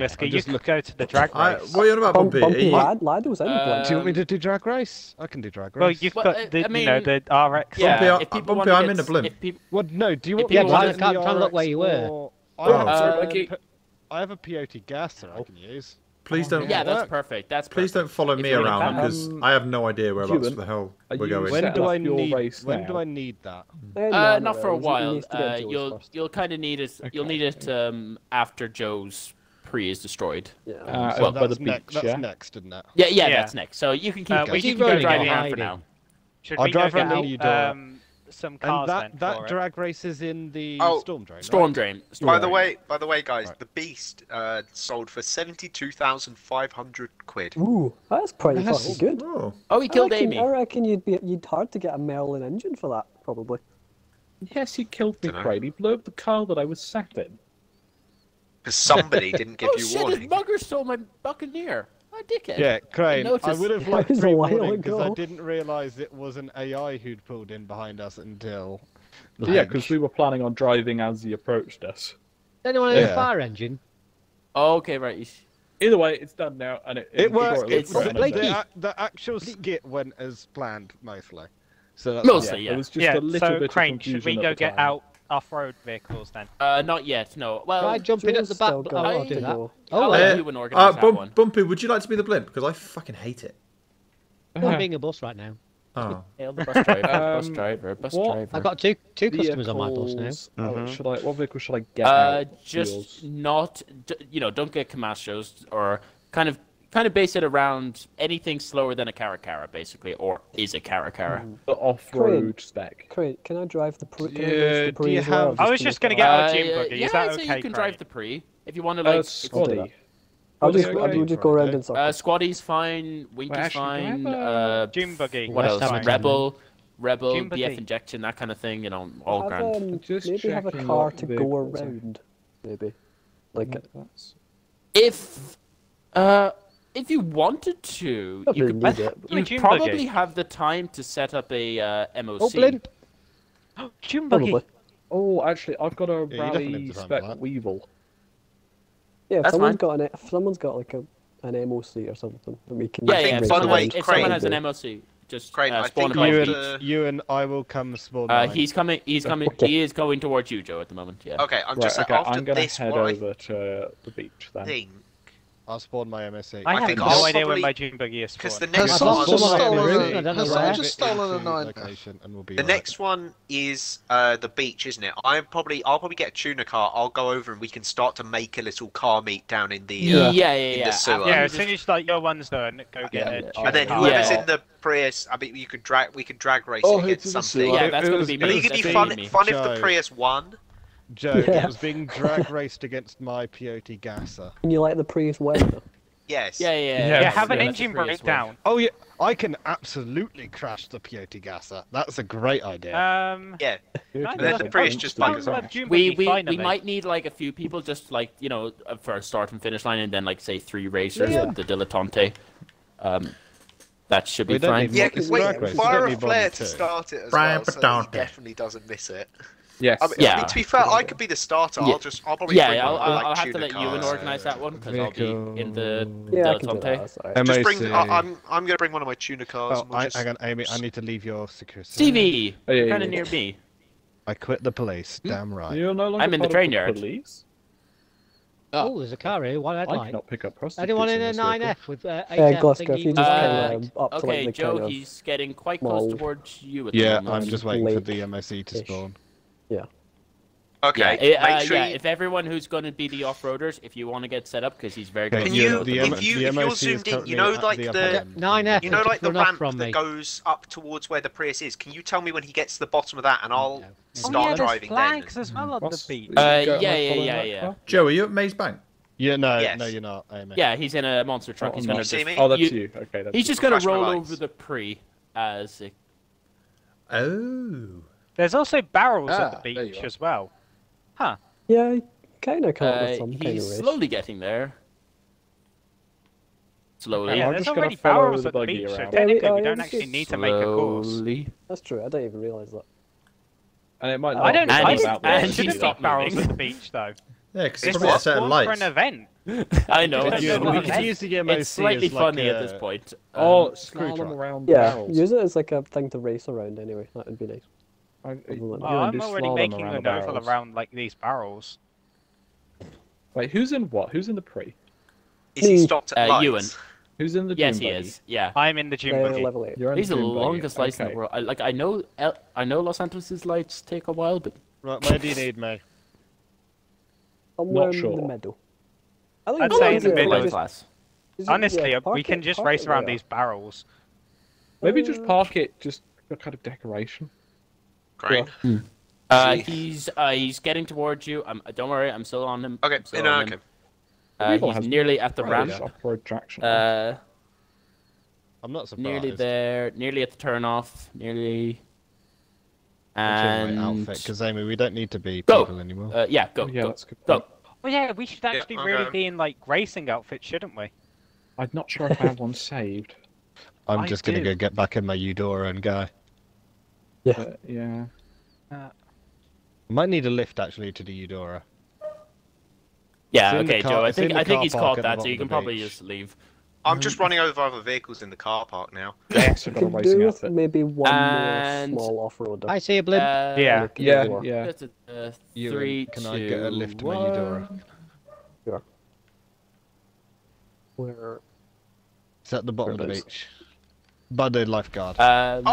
go to the drag race. What are you on about, Bumpy? Laddo's in the blimp. Do you want me to do drag race? I can do drag race. Well, you've got the, the RX. Yeah, Bumpy, I'm in the blimp. What? No, do you want me to do the RX? I can't look where you were. I have a POT gas that I can use. Please don't. Yeah, that's perfect. Please don't follow me around because I have no idea whereabouts the hell we're going. When do I need that? Not for a while. You'll kind of need it. You'll need it after Joe's Pre is destroyed. Yeah. So that's, the beach, that's next, isn't it? Yeah, that's next. So you can keep going. We should go driving out for now. Should I'll drive around the some cars. And that drag race is in the storm drain. Storm drain. By the way, guys, the beast sold for 72,500 quid. Ooh, that's pretty fucking good. Oh, he killed Amy. I reckon you'd hard to get a Merlin engine for that, probably. Yes, he killed me, Craig. He blew up the car that I was sat in. Because somebody didn't give you warning. Oh shit, this mugger stole my Buccaneer. I dickhead. Yeah, Crane, I would have liked free warning because I didn't realise it was an AI who'd pulled in behind us until... Like... Yeah, because we were planning on driving as he approached us. Anyone in a fire engine? Oh, okay, right. Either way, it's done now. And it worked. The actual skit went as planned, mostly. So that's mostly, yeah. It was just a little bit Crane, should we go get out off-road vehicles then? Not yet, no. Well, can I jump in at the back? I'll do that. I'll let you organise that one. Bumpy, would you like to be the blimp? Because I fucking hate it. I'm being a bus right now. Oh. The bus driver, bus driver. I've got two customers on my bus now. What vehicle should I get? Just not, you know, don't get Camastros or kind of base it around anything slower than a Caracara, basically, or is a Caracara. The off-road spec. Great. Can I drive the Pri? I was just going to get out of the gym buggy. Is that okay, you can drive the Pri. If you want to, like... Squaddy. I'll just go around and stop. Squaddy's fine. Winky's fine. Gym buggy. What else? Rebel, BF injection, that kind of thing, you know, all grand. Maybe have a car to go around. Maybe. Like... If you wanted to, you could probably have the time to set up a MOC. Oh, blimp! Oh, June buggy. Oh, actually, I've got a rally spec Weevil. Yeah, if someone's got an like an MOC or something, and we can. Yeah. By the way, if someone has an MOC, just spawn him. You and I will come spawn. He's coming. He's coming. He is going towards you, Joe, at the moment. Yeah. Okay, I'm just after this one. I'm gonna head over to the beach then. I'll spawn my MSC. I have no idea where my June buggy is. Because the next one just stolen a 9. And we'll be next one is the beach, isn't it? I'll probably get a tuner car. I'll go over and we can start to make a little car meet down in the in the sewer. Yeah, as soon as like your one's done, go get a tuner car. And then whoever's in the Prius, I mean, we could drag race against something. Yeah, that's gonna be. I think it'd be fun if the Prius won. Joe, it was being drag raced against my peyote gasser. And you like the Prius weather? Yes. Yeah, have an engine breakdown. Oh yeah, I can absolutely crash the peyote gasser. That's a great idea. Yeah. And then the Prius just buggers off. We might need like a few people, just like, you know, for a start and finish line, and then like say 3 racers at the dilettante. That should be fine. Yeah, because fire a flare to start it as well, so he definitely doesn't miss it. Yes. I mean, to be fair, I could be the starter. I'll have to let Ewan organise that one because I'll be in the dilettante. I'm going to bring one of my tuner cars. Oh, hang on, Amy, I need to leave your security. Stevie, you're kind of near me. I quit the police. Damn right. You're no longer I'm in the train yard. Police. Oh, there's a car here. One I'd like. Anyone in a 9F with 8F thingy? Okay, Joe, he's getting quite close towards you. Yeah, I'm just waiting for the MSC to spawn. Yeah. Okay. Yeah, if everyone who's going to be the off-roaders, if you want to get set up, because he's very good. If you're zoomed in, you know, like the ramp that goes up towards where the Prius is. Can you tell me when he gets to the bottom of that, and I'll start driving then? Flags as well on the beach. Yeah. Joe, are you at Maze Bank? Yeah, no, you're not. Yeah, he's in a monster truck. He's going to. Oh, that's you. Okay. He's just going to roll over the Pri as. Oh. There's also barrels at the beach as well. Huh. Yeah, he kind of comes with some. He's slowly getting there. Slowly. Yeah, there's already barrels at the beach, so technically we don't actually need to make a course. That's true, I don't even realise that. And it might not be about that. I should have got barrels at the beach, though. Yeah, because it's probably a set of lights. For an event. I know. It's slightly funny at this point. Oh, slalom around barrels. Yeah, use it as like a thing to race around anyway. That would be nice. I'm already making a novel around like these barrels. Wait, who's in what? Who's in the Pri? Is he stopped at Ewan. Who's in the Yes, he is. Yeah. I'm in the June buggy. He's the longest lights in the world. I know Los Santos's lights take a while, but... Right, where do you need me? Somewhere in the middle. I'd say in the middle class. Honestly, we can just race around these barrels. Maybe just park it, just a kind of decoration. Great. Yeah. He's getting towards you. Don't worry, I'm still on him. Okay, no, on him. He's nearly at the ramp. I'm not surprised. Nearly there, nearly at the turnoff, nearly. And because Amy, we don't need to be people anymore. Yeah, go. Yeah, go, that's good. Go. Well, yeah, we should actually really be in like racing outfits, shouldn't we? I'm not sure if I have one saved. I'm just gonna go get back in my Eudora and go. Yeah. Yeah. I might need a lift actually to the Eudora. Yeah. Okay, Joe. I think he's caught that, so you can probably just leave. I'm just running over other vehicles in the car park now. Yeah, so got a racing outfit. Maybe one more small off-roader. I see a blimp. Yeah. Three, can I get a lift to my Eudora? Yeah. Where? It's at the bottom of the beach. By the lifeguard. Mine's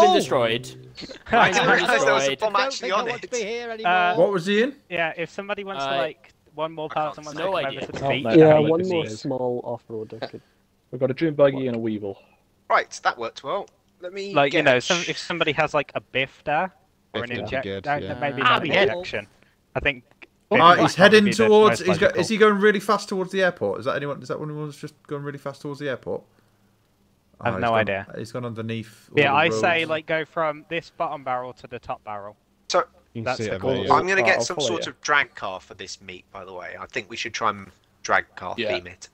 been destroyed. I didn't realize there was a bomb actually on it. What was he in? Yeah, if somebody wants to like... One more person, one more Yeah, one more small off-roader. We've got a dune buggy and a Weevil. Right, that worked well. Let me like, you know, if somebody has like a bifter or an injection, maybe an injection. I think. He's heading towards. Is he going really fast towards the airport? Is that anyone? Is that one who's just going really fast towards the airport? I have no idea. He's gone underneath. Yeah, I say like go from this bottom barrel to the top barrel. So. That's the goal. I'm going to get some sort of drag car for this meet, by the way. I think we should try and drag car theme it.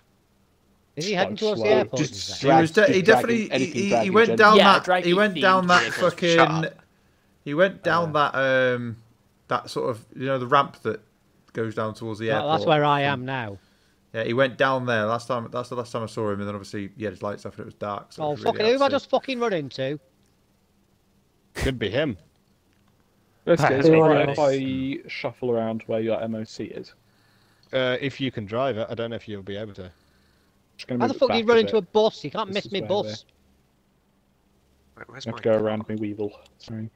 Is he heading towards the airport? He definitely he went down that he went down that that sort of the ramp that goes down towards the airport. That's where I am now. Yeah, he went down there last time. That's the last time I saw him, and then obviously he had his lights off and it was dark. So oh fucking! Who have I just fucking run into? Could be him. Let's get if I shuffle around where your MOC is. If you can drive it, I don't know if you'll be able to. How the fuck do you run into a bus? You can't miss me bus. Wait, where's I have to go around me Weevil. Sorry.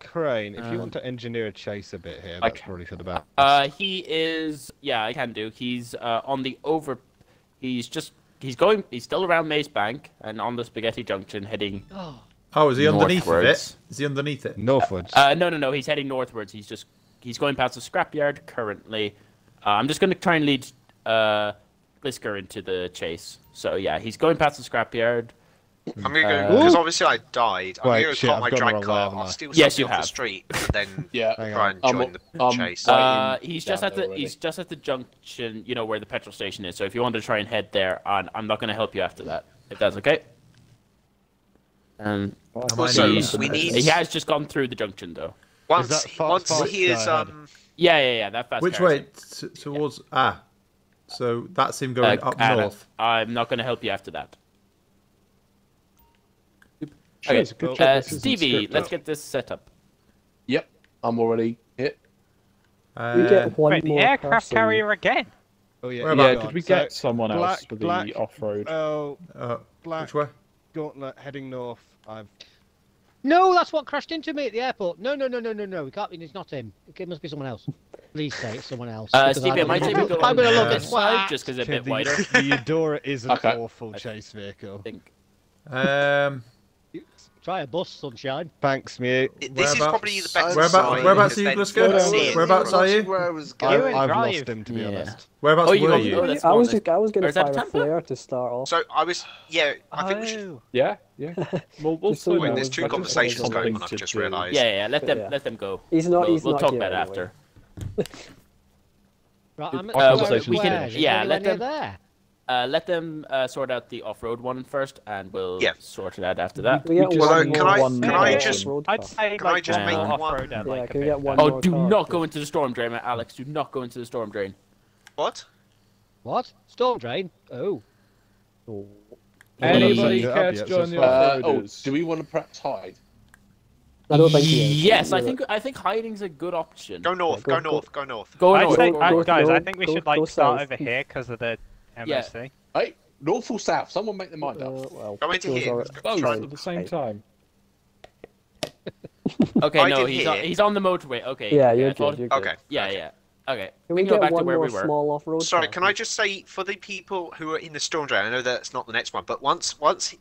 Crane, if you want to engineer a chase a bit here, that's probably for the back. He is... Yeah, I can do. He's on the over... He's just... He's going... He's still around Maze Bank and on the Spaghetti Junction heading... Oh, is he underneath it? Is he underneath it? Northwards. No. He's heading northwards. He's going past the scrapyard currently. I'm just going to try and lead Blisker into the chase. So yeah, he's going past the scrapyard. I'm going to go because obviously I died. I'm going to call my drag car. I'll steal something off the street and then try and join the chase. He's just at the junction. You know where the petrol station is. So if you want to try and head there, I'm not going to help you after that. If that's okay. He has just gone through the junction though. Once he is that fast. Which way towards? So that's him going up north. I'm not going to help you after that. Okay, Stevie, let's get this set up. Yep, I'm already hit. We get one more aircraft carrier again. Oh yeah. Did we get someone else for the off-road? Which way? Gauntlet heading north. No, that's what crashed into me at the airport. No. We can't. It's not him. It must be someone else. Please say it's someone else. Stevie, I'm going to look at side just because it's a bit wider. The Eudora is an awful chase vehicle. Try a bus, sunshine. Thanks, mate. This is probably the best. Whereabouts are you, Glasgow? Whereabouts are you? I've lost him, to be honest. Whereabouts were you? I was going to fire a flare to start off. So I was, I think we should. Yeah. We'll see. There's two conversations going on. I've just realised. Yeah. Let them go. We'll talk about it after. Right, I'm at there. Let them sort out the off-road one first, and we'll sort it out after that. Can I just make one? Do not go into the storm drain, Alex. Do not go into the storm drain. What? Storm drain? Oh. Anybody care to join the off-roaders? Do we want to perhaps hide? I don't think yes, I think hiding's a good option. Go north. Guys, I think we should like start over here because of the. MSC. Hey, north or south? Someone make their mind up. Come into here. Both at the same time. Okay, he's on the motorway. Okay. Yeah, you're good. Okay. Yeah. Okay. Can we go back to where we were? Small off-road Sorry, can I just say, for the people who are in the storm drain, I know that's not the next one, but once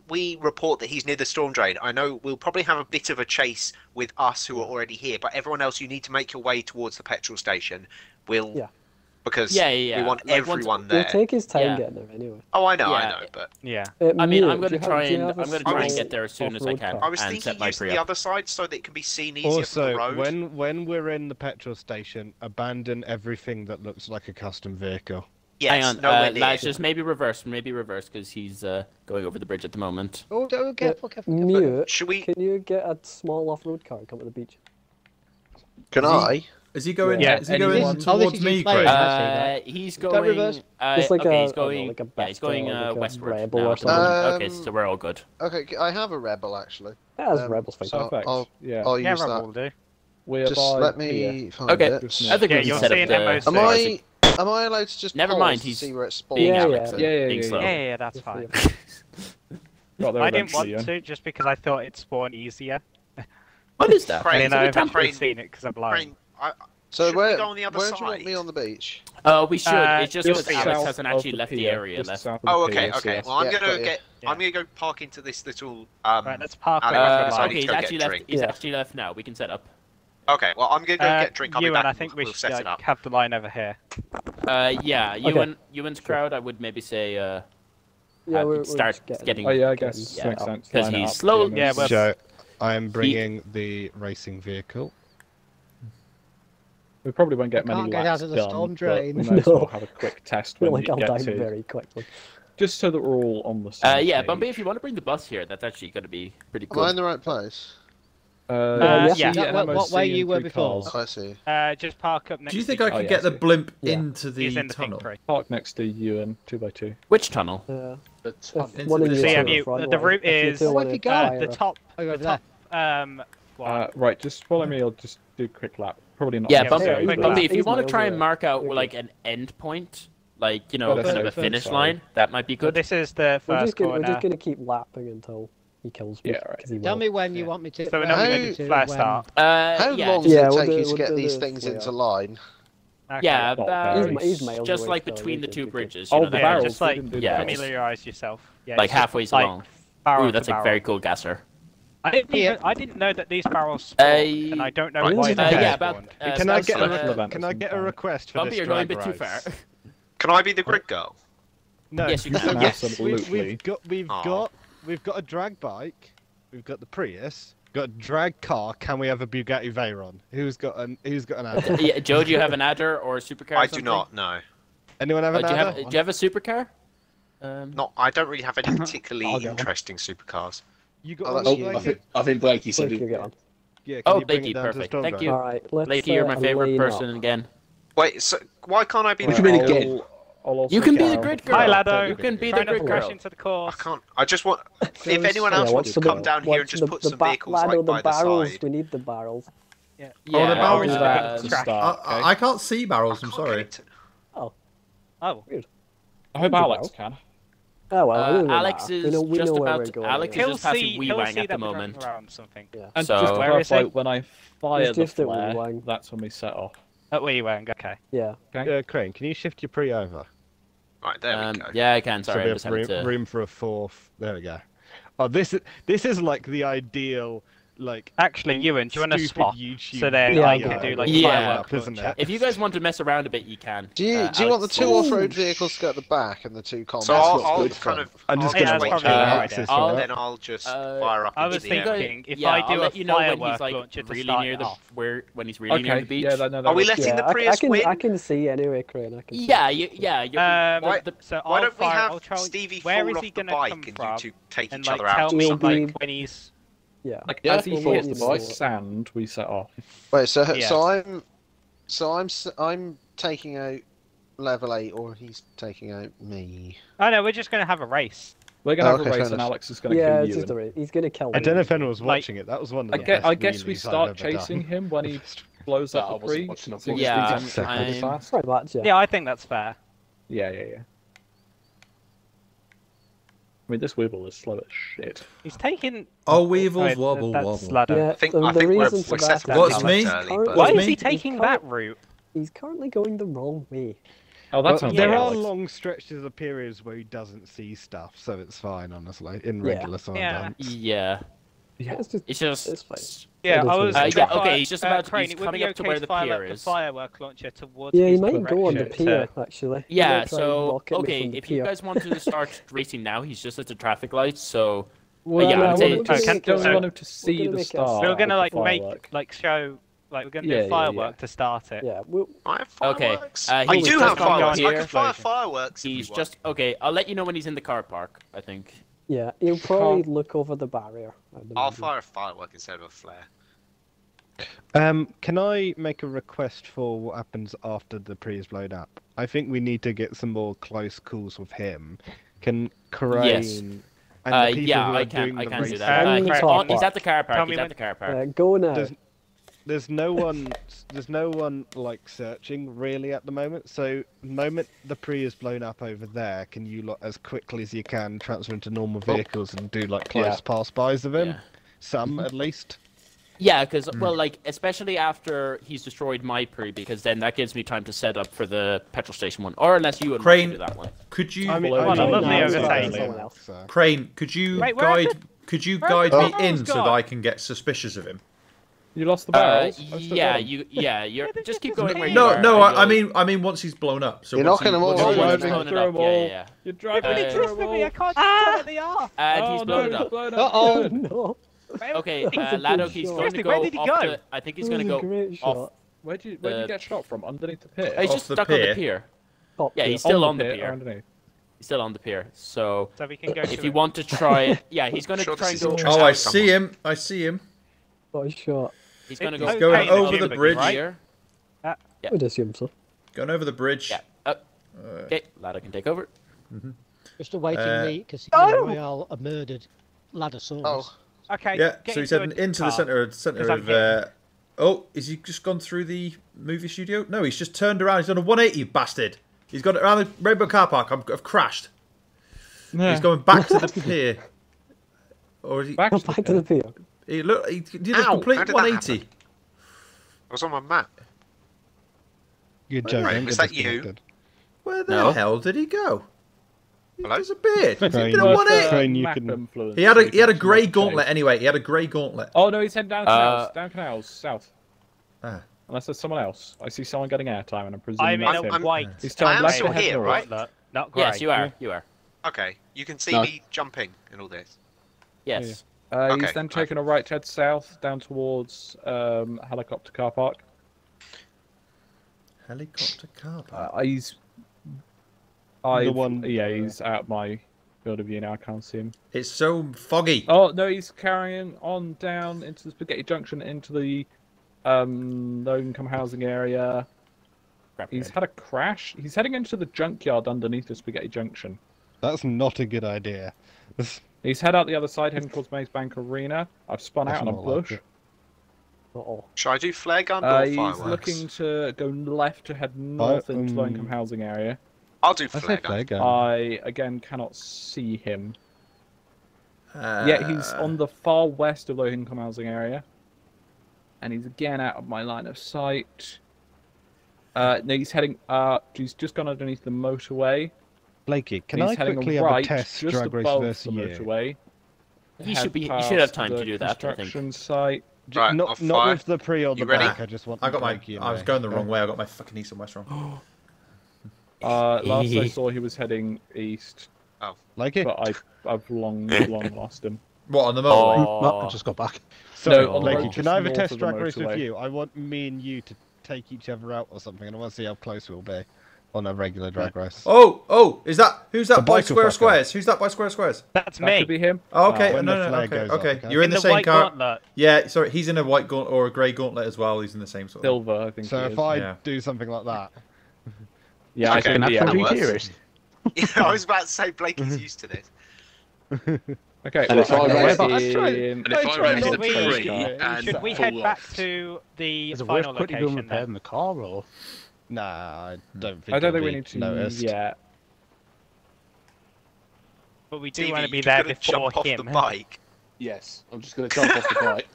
we report that he's near the storm drain, I know we'll probably have a bit of a chase with us who are already here, but everyone else, you need to make your way towards the petrol station. Because we want everyone there. We'll take his time getting there anyway. Oh, I know, but... Yeah. I mean, I'm going to try and get there as soon as I can. I was thinking use the other side so that it can be seen easier from the road. Also, when we're in the petrol station, abandon everything that looks like a custom vehicle. Yes, hang on, lads, just maybe reverse, because he's going over the bridge at the moment. Oh, don't get careful. Should we... Can you get a small off-road car and come to the beach? Can I? Is he going? Yeah. Is he going towards me, Craig? He's going. It's like he's going. Like he's going westward. Now, okay, so we're all good. Okay, I have a rebel actually. Yeah, that's a rebel's fine. So perfect. I'll use that. Just let me find it. Okay. I think you're seeing MOC. Am I allowed to just? Never mind. He's see where it spawns. Yeah. That's fine. I didn't want to just because I thought it spawned easier. What is that? I mean, I've already seen it because I'm blind. So where do you want me on the beach? We should. It's just that Alex hasn't actually left the area. Oh, okay. Well, I'm gonna get. I'm gonna go park into this little. Right, let's park. Okay, he's actually left now. We can set up. Okay. Well, I'm gonna go get a drink. I'll be back. I think we should have the line over here. Yeah. Ewan's crowd. I would maybe say. Yeah, start getting. Oh yeah, I guess makes sense. Because he's slow. Yeah. Well, I am bringing the racing vehicle. We probably won't get many laps done, we'll have a quick test when we get to. Very quickly. Just so that we're all on the same page. Bumpy, if you want to bring the bus here, that's actually going to be pretty cool. Am I in the right place? What way you were before? Oh, I see. Just park up next to... Do you think I could get the blimp into the tunnel? Park next to Ewan, 2x2. Which tunnel? The tunnel. The route is the top. Right, just follow me, I'll just do a quick lap. Probably not. Yeah, Bumpy, if you want to try and mark out like an end point, like kind of a finish line, that might be good. This is the first corner. We're just gonna keep lapping until he kills me. Yeah, right. Tell me when you want me to. So we're not going to flash start. How long does it take you to get these things into line? Yeah, about just like between the two bridges. Oh, just like familiarize yourself. Like halfway along. Ooh, that's a very cool gasser. I didn't know that these barrels spawned, and I don't know why they spawned. Can I get a request for this drag ride? You're going a bit too far. Can I be the grid girl? No. Yes, you can. Absolutely. We've got a drag bike. We've got the Prius. We've got a drag car. Can we have a Bugatti Veyron? Who's got an adder? Yeah, Joe, do you have an adder or a supercar? I do not. No. Anyone have an adder? Do you have a supercar? No, I don't really have any particularly interesting supercars. You got I think Blakey said you get on. Yeah, Blakey, perfect. Thank you. All right, Blakey, you're my favorite person again. Wait, so why can't I be the grid girl? You can be the grid girl. Hi, Laddo. You can be the grid girl. I can't. I just want. If anyone else wants to come down here and just put some vehicles right by the side. We need the barrels. Yeah. Oh, the barrels. I can't see barrels. I'm sorry. Oh, weird. I hope Alex can. Oh, well, Alex is just passing Wee-Wang at the moment. Yeah. And so, just clarify, when I fire the flare, that's when we set off. At Wee-Wang, okay. Yeah. Crane, can you shift your pre over? Right, there we go. Yeah, I can, sorry. There's room for a fourth. There we go. Oh, this is like the ideal... Like actually, Ewan, do you want to swap YouTube so then I can do like firework, isn't it? If you guys want to mess around a bit, you can. Do you want the two off-road vehicles to go at the back and the two combat? So I'll kind of. I'm just going to wait for Alex's. Then I'll just fire up. I was thinking if I do a firework launcher to start when he's really near the beach. Are we letting the Prius win? I can see anyway, Crane. Yeah. Why don't we have Stevie fall off the bike and you two take each other out? Yeah. Like as he hits the bike sand, we set off. Wait, so I'm taking out level 8, or he's taking out me. Oh no, we're just gonna have a race. We're gonna have a race, and Alex is gonna kill you. Yeah, he's gonna kill me. I don't know if anyone was watching it. That was one. Of the I guess we start chasing him when he blows up the tree. Yeah, I think that's fair. Yeah. I mean, this Weevil is slow as shit. He's taking... Oh, Weevil's wobble. That's Ladder. Yeah, I think we're... What's me? Why is he taking that route? He's currently going the wrong way. Oh, that's not there are long stretches of periods where he doesn't see stuff, so it's fine, honestly. In regular Sundance. Yeah. Yeah. It's just yeah, I was okay, he's just about he's coming up to where the pier is. The firework launcher towards he might go on the pier, actually. Yeah, so, okay, if you guys want to start racing now, he's just at the traffic lights, so... Well, yeah, I don't want him to see the star. We're gonna, like, make, like, show... Like, we're going to do a firework to start it. Yeah, I have fireworks. Okay. I do have fireworks. I can fire fireworks. He's just... Okay, I'll let you know when he's in the car park, I think. Yeah, he'll probably look over the barrier. I'll fire a firework instead of a flare. Can I make a request for what happens after the pre is blown up? I think we need to get some more close calls with him. Can Corrine... Yes. And yeah, I can do that. He's at the car park. He's at the car park. Go now. There's no one. There's no one like searching really at the moment. So, the moment the pre is blown up over there, can you lot as quickly as you can transfer into normal vehicles and do like close pass-bys of him? Yeah. Some at least. Yeah, because well, like especially after he's destroyed my pre, because then that gives me time to set up for the petrol station one. Or unless you would do that one. Could you? Crane, could you guide me in so that I can get suspicious of him? You lost the barrels. Yeah, you're just keep going where you are. No, I mean once he's blown up. So you're knocking them all over. Yeah. You're driving through me. I can't tell what they are. And he's blown up. Oh no. Okay, Laddo, he's going to go. Where did he go? I think he's going to go off. Where did you get shot from? Underneath the pier. He's just stuck on the pier. Yeah, he's still on the pier. He's still on the pier, so we can go. If you want to try, yeah, he's going to try and go. Oh, I see him. I see him. What a shot. He's going to go over the bridge. Right? Yeah. I would assume so. Going over the bridge. Yeah. Okay, Laddo can take over. Mm-hmm. Just awaiting me, because we all are murdered. Laddo souls. Oh. Okay. Yeah, so he's heading into the centre of... Oh, is he just gone through the movie studio? No, he's just turned around. He's done a 180, bastard. He's gone around the Rainbow Car Park. I've crashed. Yeah. He's going back to the pier. Or is he... Back to the pier. He did a complete 180. That I was on my map. You're joking. Right, is that you? Where the hell did he go? Hello? There's a beard. He did a 180. He had a grey gauntlet anyway. He had a grey gauntlet. Oh no, he's heading down canals. Down canals south. Unless there's someone else. I see someone getting airtime, and I'm presuming that's him. I'm white. He's I'm still here, right? Not grey. Yes, you are. You are. Okay. You can see me jumping and all this. Yes. He's then taken a right to head south, down towards Helicopter Car Park. Helicopter Car Park? He's out my field of view now, I can't see him. It's so foggy. Oh, no, he's carrying on down into the Spaghetti Junction, into the low-income housing area. He's had a crash. He's heading into the junkyard underneath the Spaghetti Junction. That's not a good idea. He's head out the other side, heading towards Maze Bank Arena. I've spun out on a bush. Should I do flare gun or fireworks? He's looking to go left to head north into the low-income housing area. I'll do flare gun. I, again, cannot see him. Yeah, he's on the far west of low-income housing area. And he's again out of my line of sight. No, he's heading up. He's just gone underneath the motorway. Blakey, can I quickly have a test drag race versus you? You should have time to do that, I think. Site. Right, not with the pre or the back, I just want to I was going the wrong way, I got my fucking east and west wrong. Last I saw, he was heading east. Oh, like it? But I've long lost him. What, on the motorway? No, I just got back. So, Blakey, can I have a test drag race with you? I want me and you to take each other out or something, and I want to see how close we'll be. On a regular drag race. Oh, is that who's that by Square Squares? Who's that by Square Squares? That's me. That could be him. Oh, okay. Okay. You're in the same car. Gauntlet. Yeah, sorry. He's in a white gauntlet or a grey gauntlet as well. He's in the same sort of silver, I think. So if I do something like that, yeah, okay. I can be serious. Yeah, I was about to say Blakey's used to this. Okay. And if I race the pre, should we head back to the final location then? The car or? Nah, I don't think we need to notice. Yeah, but we do want to be there before jump off the bike. Yes, I'm just going to jump off the bike.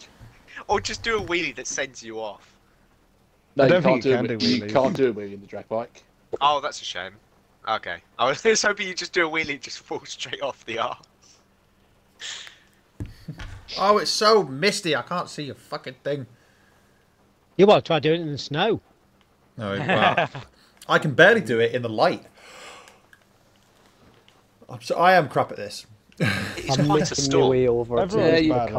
Or just do a wheelie that sends you off. No, you can't do it. You can't do a wheelie in the drag bike. Oh, that's a shame. Okay, I was hoping you just do a wheelie, just fall straight off the arse. Oh, it's so misty. I can't see a fucking thing. You want to try doing it in the snow? No, well, I can barely do it in the light. I am crap at this. It's quite a storm. You're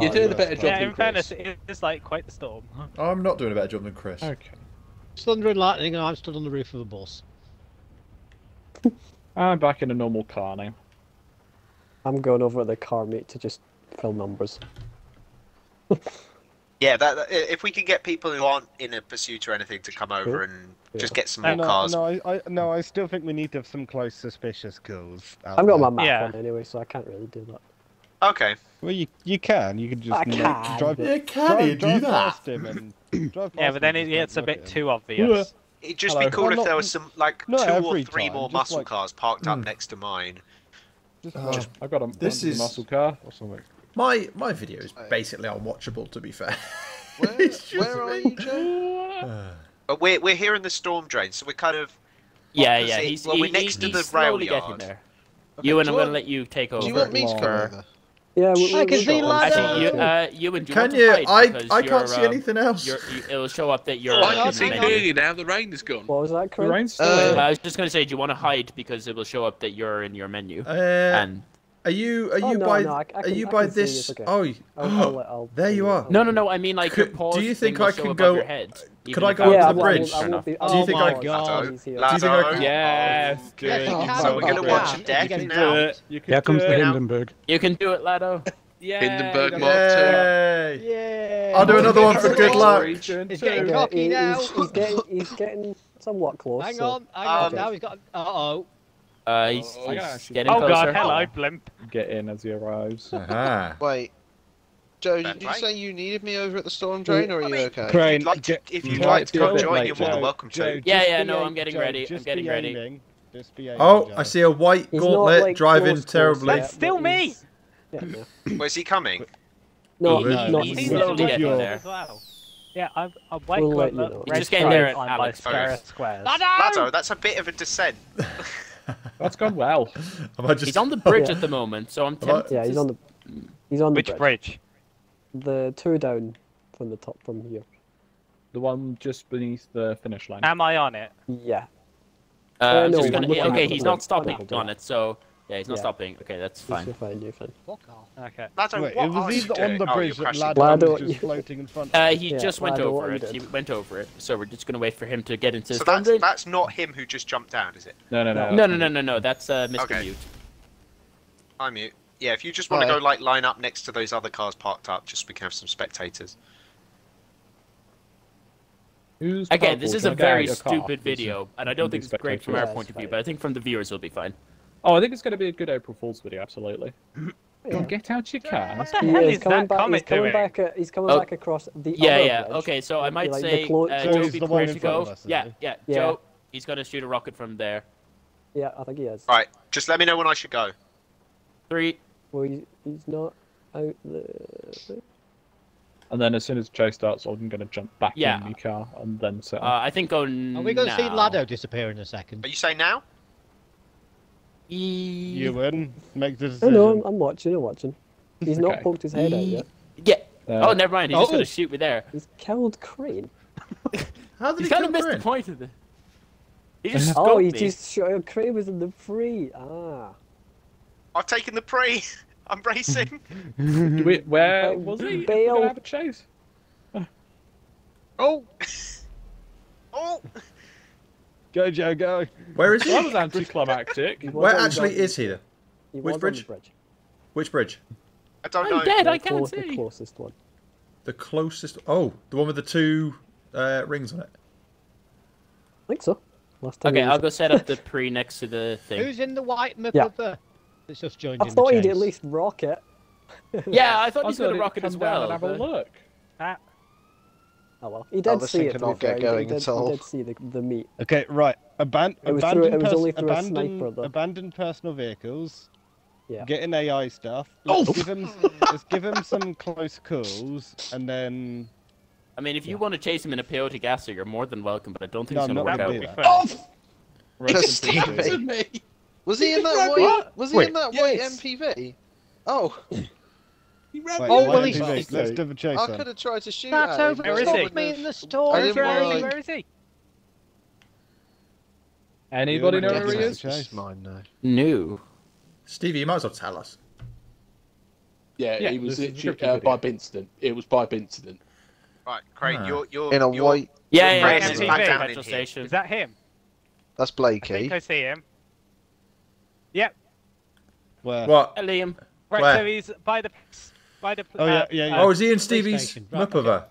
doing a better job than Chris. In fairness, it's like quite the storm. I'm not doing a better job than Chris. Okay. It's thunder and lightning, and I'm stood on the roof of a bus. I'm back in a normal car now. I'm going over at the car, mate, to just fill numbers. Yeah, if we can get people who aren't in a pursuit or anything to come over and just get some more cars. No, I still think we need to have some close suspicious girls. I've got my map on anyway, so I can't really do that. Okay. Well, you can just drive. Yeah, drive past him and drive past him, but then it gets a bit too obvious. It'd just be cool if there was some like 2 or 3 more muscle cars parked up next to mine. I got a muscle car or something. My video is basically unwatchable, to be fair. Where are you, Joe? We're here in the storm drain, so we're kind of... Yeah. We're next to the rail yard. There. Okay, Ewan, I'm going to let you take over. Do you want me to come over? Yeah, I can see Laddo. Ewan, do you want to fight? Because I can't see anything else. It'll show up that you're... I can't see clearly now, the rain is gone. What was that, Chris? The rain's still in. I was just going to say, do you want to hide? Because it will show up that you're in your menu. And... Are you by this? Oh, there you are. No. I mean, like, do you think I can go? Could I go up the bridge? Do you think I can? Yes. So we're gonna watch death now. Here comes the Hindenburg. You can do it, Laddo. Yeah. Hindenburg Mark II. Yeah. I'll do another one for good luck. He's getting cocky now. He's getting somewhat close. Hang on. Now he's got. Uh-oh. He's getting closer. God, hello, Blimp. Get in as he arrives. Wait. Joe, did you say you needed me over at the storm drain, or are you okay? Crane, if you'd like to come join, you're more than welcome to. Yeah, no, I'm getting ready. I'm getting ready. Oh, I see a white gauntlet driving terribly. That's still me! Where's he coming? No, he's slowly getting there. Yeah, I'm white gauntlet. He's just getting there at Alex Squares. Laddo, that's a bit of a descent. That's gone well. He's on the bridge at the moment, so I'm tempted. Yeah, he's on the bridge. Which bridge? The two down from the top from here. The one just beneath the finish line. Am I on it? Yeah. He's not stopping on it, so... Yeah, he's not stopping. Okay, that's fine. You're fine. Okay. Wait, it was either on the bridge that Laddo was just floating in front of him. He just went over it. So we're just going to wait for him to get into the storm drain. So that's not him who just jumped down, is it? No. That's Mr. Mute. I'm Mute. Yeah, if you just want to go, like, line up next to those other cars parked up, just so we can have some spectators. Okay, this is a very stupid video, and I don't think it's great from our point of view, but I think from the viewers it'll be fine. Oh, I think it's going to be a good April Fool's video, absolutely. Yeah. Get out your car. What the hell is that comet doing? He's coming back across the other bridge. Okay, so I might say, Joe, be prepared to go. Yeah, Joe, he's going to shoot a rocket from there. Yeah, I think he is. Right, just let me know when I should go. 3. Well, he's not out there. And then as soon as Joe starts, I'm going to jump back in the car and then set up. I think on Are we going to see Laddo disappear in a second? Are you saying now? Ewan, make the decision. Oh, no, I'm watching. He's not poked his head out yet. Yeah. Oh, never mind. He's just going to shoot me there. He's killed Crane. How did he kill Crane? He's kind of missed the point of this. He just shot. Crane was in the pre. I've taken the pre. I'm racing. Wait, where was he? Bail. Gonna have a chase. Oh. Go, Joe, go. Where is he? That was anticlimactic. Where actually is he? Which bridge? Which bridge? I don't know. I'm dead, I can't see. The closest one. The closest... Oh, the one with the 2 rings on it. I think so. Okay, I'll go set up the pre next to the thing. Who's in the white MacGuffin? It's just joined in the chase. I thought he'd at least rocket. Yeah, I thought he was going to rocket as well. Have a look. Oh well, he did see it. He did see the meat. Okay, right. Abandon personal vehicles. Yeah. Get in AI stuff. Let's give him some close calls, and then I mean, if you want to chase him in a peyote gas, you're more than welcome, but I don't think it's going to work out. Oh! Just stabbed me! Was he in that white? Was he in that white MPV? Oh. He ran Let's do the chase. I could have tried to shoot at him. Where is he? Me in the store. Where is he? Anybody know where he is? It's mine now. No. Stevie, you might as well tell us. Yeah, he was by Binston. It was by Binston. Right, Craig, you're in a white. Yeah, station. Is that him? That's Blakey. I think I see him. Yep. Where? What? Liam. Right, where? So he's by the. Oh, is he in Stevie's Muppava?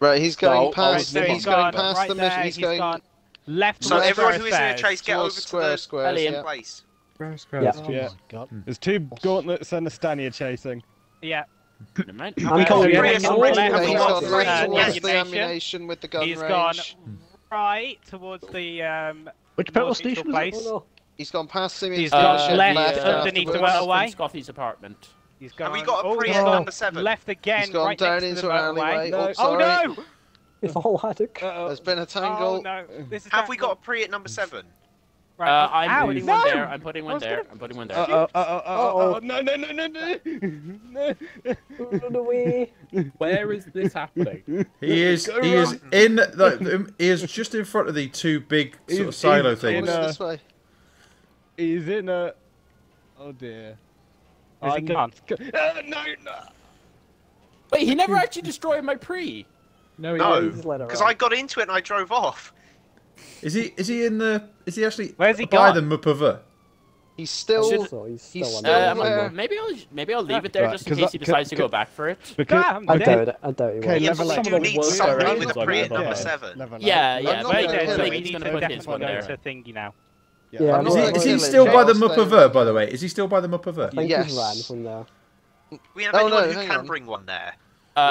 Right, he's going past. He's going past the mission. He's going left. So everyone who is in a chase, get over to the Liam place. Yeah. Oh, there's two gauntlets and a Stania chasing. Yeah. I'm the ammunition with the gun range. He's gone right towards the which petrol station place. He's gone past him. He's gone left underneath the motorway. Scottie's apartment. He's gone. We got a pre-ed number 7. Left again. He's gone right down into the alleyway. Oh no! It's a whole haddock. There's been a tangle. Have we got a pre-ed number 7? I'm putting one there. I'm putting one there. I'm putting one there. No. Where is this happening? He is in the, he is just in front of the two big sort of silo things. This way. He's in a oh dear. I can't. No. Wait, he never actually destroyed my pre. No, because I got into it and I drove off. Is he in the? Is he actually? Where's he by the Mupava? He's still. Maybe I'll leave it there just in case he decides to go back for it. I doubt he will. Yeah, but you do need somebody with a pre at number 7. Yeah. But he's going to put his one there. Yeah. Is he still by the Mupava? By the way, is he still by the Mupava? Yes. We have anyone who can bring one there.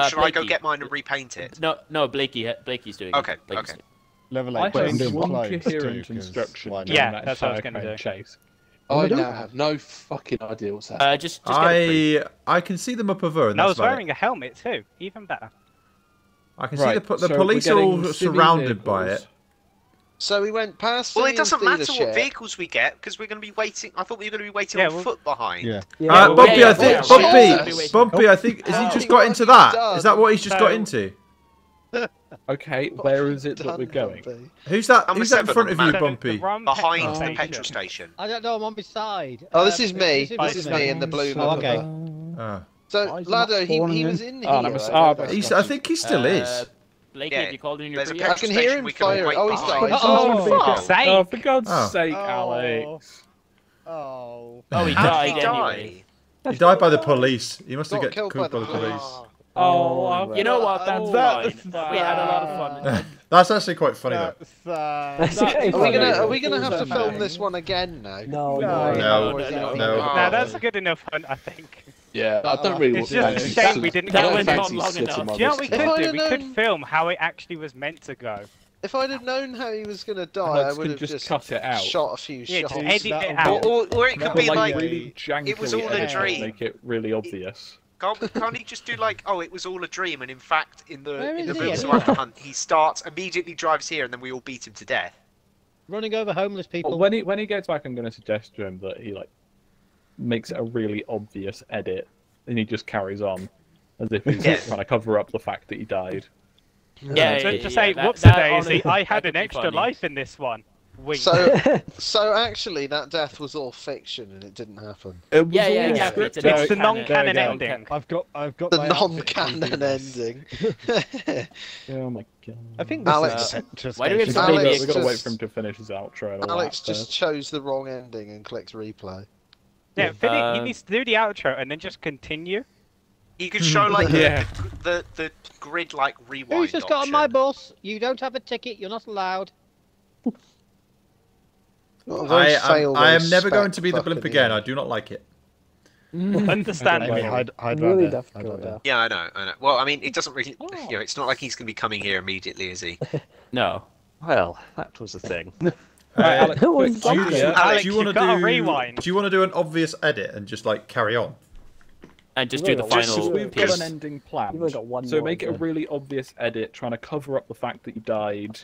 Should I go get mine and repaint it? No, Blakey's doing it. Okay. Level 8. I have one coherent instruction. Yeah, that's what I was going to do. Chase. I now have no fucking idea what's happening. Just I can see them up over. And I was wearing a helmet too, even better. I can see the police are all surrounded by it. So we went past. Well, it doesn't matter what vehicles we get because we're going to be waiting. I thought we were going to be waiting on foot behind. Yeah. Bumpy, I think has he just got into that? Is that what he's just got into? Okay, where is it that we're going? Who's that in front of you, Bumpy? Behind the petrol station. I don't know, I'm on my side. Oh, this is me. This is me in the blue. Okay. So, Laddo, he was in here. I think he still is. Blakey, have you called in your pre? I can hear him fire. Oh, he's dying. Oh, for God's sake, Alex. Oh, he died anyway. He died by the police. He must have got killed by the police. Oh, you know what? That's fine. We had a lot of fun. That's actually quite funny, though. Are we gonna have to film this one again now? No. That's a good enough hunt, I think. Yeah, I don't really. It's just a shame we didn't go on long enough. You know what we could do? We could film how it actually was meant to go. If I'd have known how he was going to die, I would have just cut it out. Shot a few shots. Edit it out. Or it could be like it was all a dream. Make it really obvious. Can't he just do like, oh, it was all a dream, and in fact, in the real Survive the Hunt, he starts immediately drives here, and then we all beat him to death. Running over homeless people. Well, when he gets back, I'm going to suggest to him that he like makes a really obvious edit, and he just carries on as if he's trying to cover up the fact that he died. Yeah, whoops, Daisy, I had an extra life in this one. Wink. So actually, that death was all fiction, and it didn't happen. It was it's the non-canon ending. I've got the non-canon ending. Oh my god! I think this Alex. We've got to wait for him to finish his outro. And all Alex that, just chose the wrong ending and clicked replay. Yeah, he needs to do the outro and then just continue. You could show like the grid like rewind. Who's just got on my bus? You don't have a ticket. You're not allowed. I am never going to be the blimp again. I do not like it. Understandable. I know. Well, I mean, it doesn't really. You know, it's not like he's going to be coming here immediately, is he? No. Well, that was the thing. Alex, do you want to do an obvious edit and just like carry on? and just do the final piece. Got an ending planned. So make it a really obvious edit, trying to cover up the fact that you died.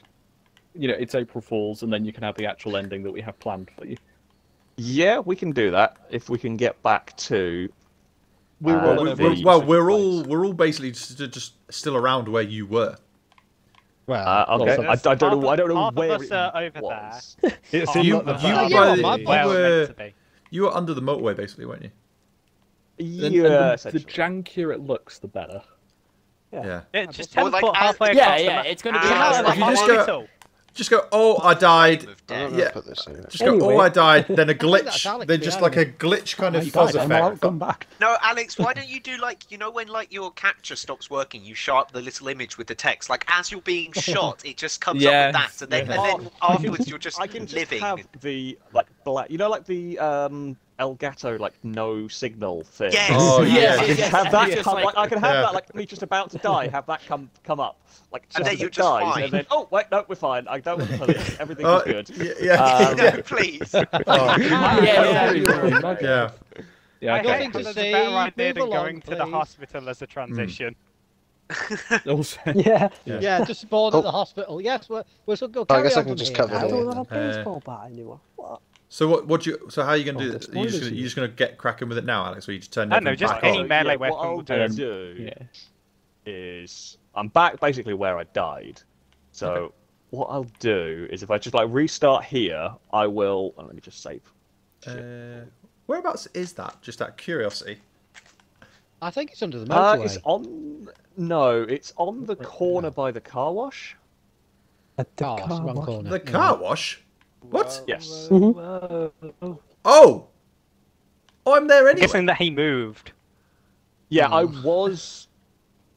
You know, it's April Fool's, and then you can have the actual ending that we have planned for you. Yeah, we can do that if we can get back to. We're all basically just still around where you were. Well, okay. I don't know where it was. You were under the motorway, basically, weren't you? Yeah. The jankier it looks, the better. Yeah. Yeah. Just teleport halfway across. Yeah. It's going to be halfway. Just go, oh, I died. Yeah. Just go, oh, I died. Then a glitch. Then just like a glitch kind of fuzz effect. Come back. No, Alex, why don't you do like, you know, when like your capture stops working, you show up the little image with the text. Like as you're being shot, it just comes up with that, and then afterwards you're just living. Have the like black, you know, like the El Gato, like no signal thing. Yes. Oh, yes. Have that come, like, I can have that, like me just about to die. Have that come up, like just, and then you're just fine. And then, oh wait, no, we're fine. I don't want to tell you. Everything's good. Yeah. No, please. I think to say a better idea than going to the hospital as a transition. Just board at the hospital. Yes, we're still going. I guess I can just cover it. So how are you going to do this? You're just going to get cracking with it now, Alex, or you just turn it back on? I don't know, just any melee weapon will do. What I'll do is... I'm back basically where I died. So what I'll do is if I just like restart here, I will... Oh, let me just save. Whereabouts is that? Just out of curiosity. I think it's under the motorway. It's on... No, it's on the corner by the car wash. The car wash? What? Yes. Oh! I'm there anyway. I'm guessing that he moved. Yeah, I was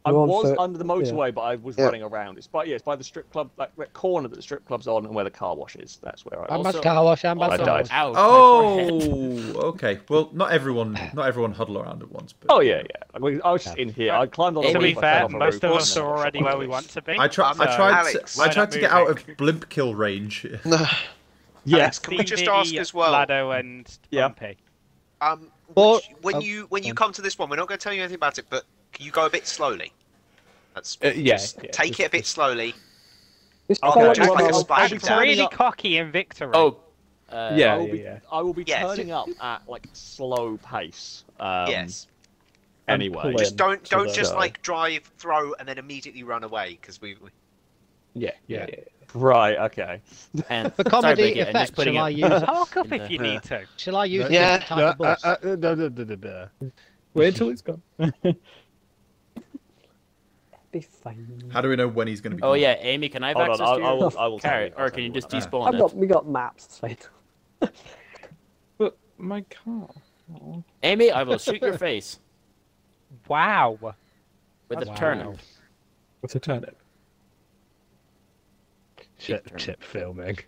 under the motorway, but I was running around. It's by it's by the strip club, like that corner that the strip club's on, and where the car wash is. That's where I was. I'm at car wash. I died. Oh, okay. Well, not everyone huddle around at once. But... Oh yeah. I mean, I was just in here. I climbed on. To be fair, most of us are already where we want to be. I tried to get out of blimp kill range. Yes, can we just ask as well? Laddo and Bumpy. When you come to this one, we're not going to tell you anything about it, but can you go a bit slowly? That's take it a bit slowly. Just like a splash. It's really cocky and victory. I will be turning up at like slow pace. Anyway, just don't just like drive, throw, and then immediately run away because we. Yeah. Right, okay. And for comedy effect, shall I use... Park up if you need to. Shall I use this type of bus? Wait till it's gone. Be fine. How do we know when he's going to be gone? Oh yeah, Amy, can I have access to your carrot? Or can you just despawn it? We got maps, it's fine. But my car... Amy, I will shoot your face. Wow. With a turnip. What's a turnip? Chip filming.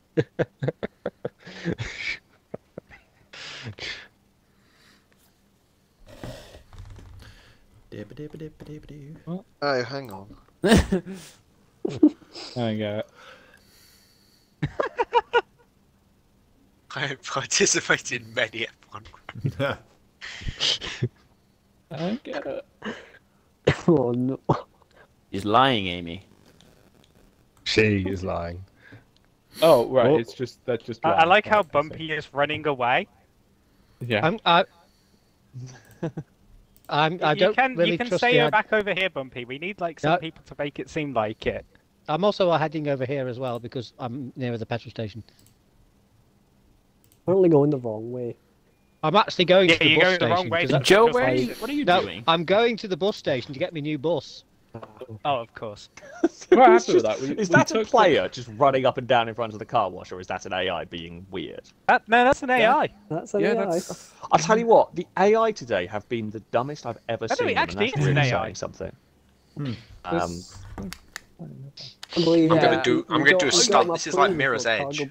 Oh, hang on. There we go. I have participated in many F1. I don't get it. Oh no. He's lying, Amy. She is lying. Oh right, it's just that's just. I like how Bumpy is running away. Yeah. You can stay back over here, Bumpy. We need like some people to make it seem like it. I'm also heading over here as well because I'm near the petrol station. I'm only going the wrong way. I'm actually going to the bus station. Joe, what are you doing? I'm going to the bus station to get my new bus. Oh, of course. Is that a player just running up and down in front of the car wash, or is that an AI being weird? No, that's an AI. That's an AI. I'll tell you what, the AI today have been the dumbest I've ever seen. Actually, it's an AI. Something. I'm gonna do stuff. This is like Mirror's Edge.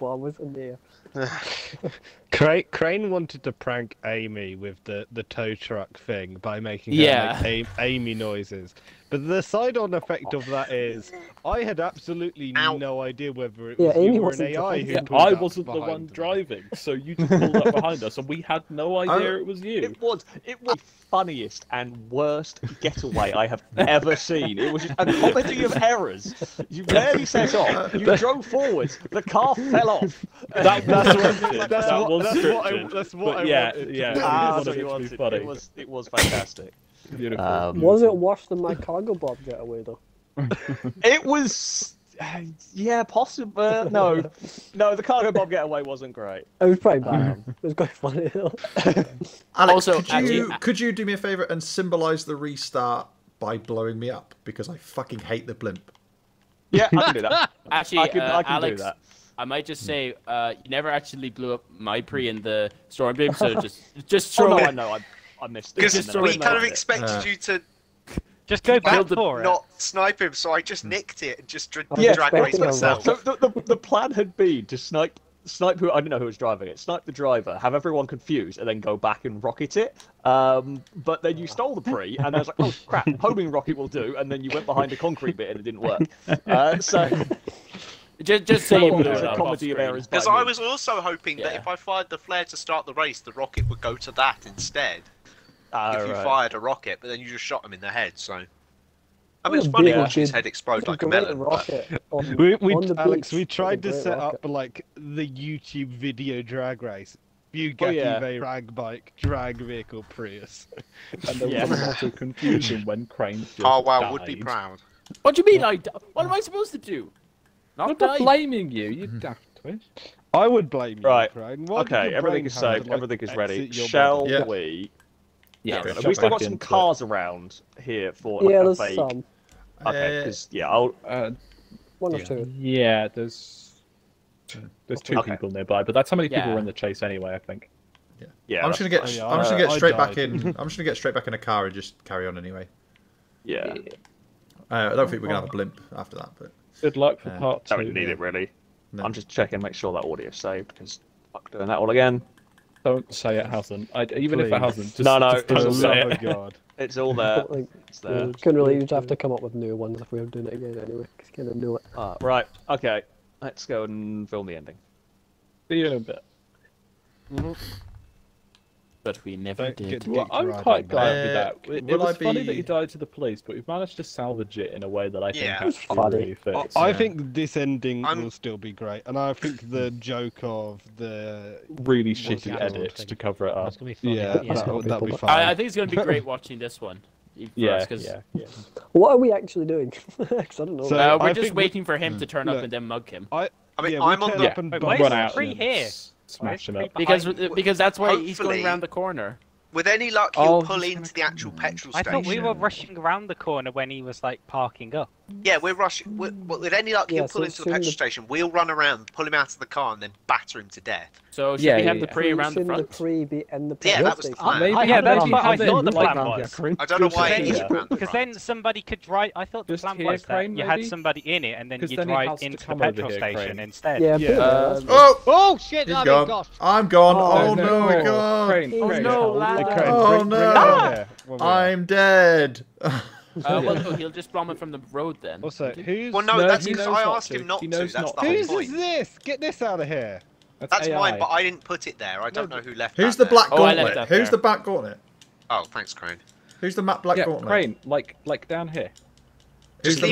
Crane wanted to prank Amy with the tow truck thing by making her make Amy noises. But the side-on effect of that is I had absolutely no idea whether it was you or an AI who pulled I wasn't the one driving, so you just pulled up behind us, and we had no idea it was you. It was the funniest and worst getaway I have ever seen. It was just a comedy of errors. You barely set off. You drove forwards. The car fell off. That's what I wanted. It was fantastic. Beautiful. Was it worse than my cargo bob getaway though? It was, yeah, possible. No, the cargo bob getaway wasn't great. It was pretty bad. It was quite funny though. Alex, also, could you do me a favour and symbolise the restart by blowing me up because I fucking hate the blimp. Yeah, I can do that. Actually, I can do that. I might just say, you never actually blew up my pre in the storm boom, so just throw it. I missed it. Because we kind of expected you to just go back for it, not snipe him, so I just nicked it and just drag race myself. So the plan had been to snipe who I don't know who was driving it, snipe the driver, have everyone confused, and then go back and rocket it. But then you stole the pre, and I was like, oh crap, homing rocket will do, and then you went behind a concrete bit and it didn't work. So. Just saying, because I was also hoping that if I fired the flare to start the race, the rocket would go to that instead. If you fired a rocket, but then you just shot him in the head, so... I mean, it's funny watching his head explode like a melon. Alex, we tried to set up, like, the YouTube video drag race. Drag bike, drag vehicle Prius. And there was a lot of confusion when Crane just died. Would be proud. What do you mean what am I supposed to do? I'm not blaming you, you daft twist. I would blame you, right? Okay, everything is saved, everything is ready. Shall we? Yeah. We've still got some cars around here for a fake. Okay, because one or two. Yeah, there's two people nearby, but that's how many people were in the chase anyway, I think. Yeah. I'm just gonna get straight back in. I'm just gonna get straight back in a car and just carry on anyway. Yeah. I don't think we're gonna have a blimp after that, but. Good luck for part two. Don't need it really. No. I'm just checking, make sure that audio saved because fuck doing that all again. Don't say it hasn't. Even if it hasn't. Just, just God. It's all there. It's there. Couldn't really just have to come up with new ones if we were doing it again anyway. Just kind of knew it. Right. Okay. Let's go and film the ending. See you in a bit. Mm-hmm. But we never did. Well, I'm quite glad with that. It was funny that you died to the police, but we've managed to salvage it in a way that I think actually really fits. I think this ending will still be great, and I think the joke of the really shitty edits to cover it up. That's gonna be fun. That'll be fun. I think it's going to be great watching this one. Yeah. What are we actually doing? Because I don't know. So we're just waiting for him to turn up and then mug him. I'm on the and why free here? Smash him up. Because that's why he's going around the corner. With any luck, he'll pull into the actual petrol station. I thought we were rushing around the corner when he was like parking up. Yeah, we're rushing. With any luck, he'll pull into the petrol station. We'll run around, pull him out of the car, and then batter him to death. So should we have the pre around the front? That was the plan. I thought the plan was. I don't know why it is around the front. Because then somebody could drive. I thought the plan was that you had somebody in it, and then you drive into the petrol station instead. Yeah. Oh shit! I'm gone. Oh no, we're gone. Oh no. Oh no! I'm dead. He'll just bomb it from the road then. Also, who's? Well, no, that's because I asked him not to. That's the whole point. Whose is this? Get this out of here. That's mine, but I didn't put it there. I don't know who left. Who's the black gauntlet? Who's the black gauntlet? Oh, thanks, Crane. Who's the black gauntlet? Crane, like down here. Who's the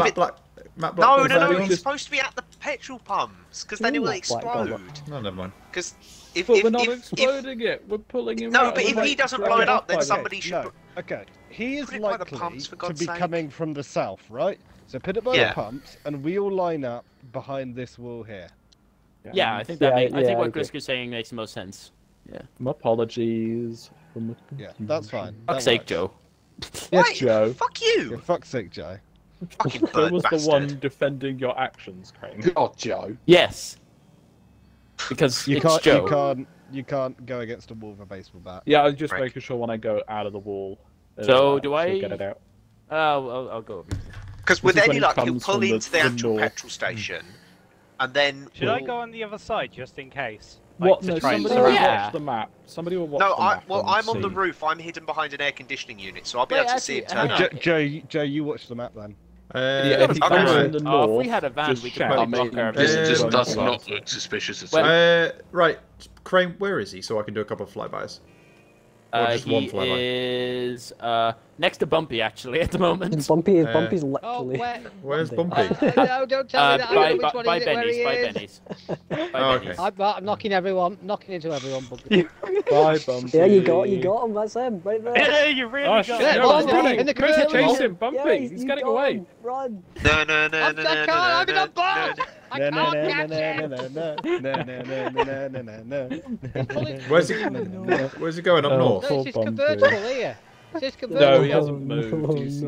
black gauntlet? No, he's supposed to be at the petrol pumps because then it will explode. No, never mind. Because. But we're not exploding it, we're pulling him out. No, but if he doesn't blow it up, then somebody should... No. Okay, he is likely to be coming from the south, right? So put it by the pumps, and we all line up behind this wall here. Yeah, I think what Chris is saying makes the most sense. Yeah. My apologies. Yeah, that's fine. Fuck's sake, Joe. Yes, Joe. Fuck you! For fuck's sake, Joe. Fucking bird bastard. Who was the one defending your actions, Crane? Oh, Joe. Yes. Because you can't go against a wall with a baseball bat. Yeah, I'm just making sure when I go out of the wall. So do I? Get it out. I'll go over. Because with any luck, he'll pull into the actual petrol station, and then... Should I go on the other side, just in case? Like, what? No, somebody will watch the map. Somebody will watch the map. No, well, I'm on the roof. I'm hidden behind an air conditioning unit, so I'll be able to see it turn up. Joe, you watch the map, then. Yeah, if we had a van, we could probably block our... This just does not look suspicious at all. Right, Crane, where is he, so I can do a couple of flybys? He is next to Bumpy, actually, at the moment. And Bumpy's literally... where's Bumpy? No, don't tell me that. By Benny's, by Benny's. I'm knocking into everyone, Bumpy. Bye, Bumpy. Yeah, you got him, that's him, right there. Yeah, you really got him. Oh, shit, Bumpy! In the crowd, chase him, Bumpy! Yeah, he's getting away. Run! No, I can't, I've been on board! I can't catch him! Where's he going, up north? No, it's his convertible here. No, he hasn't moved.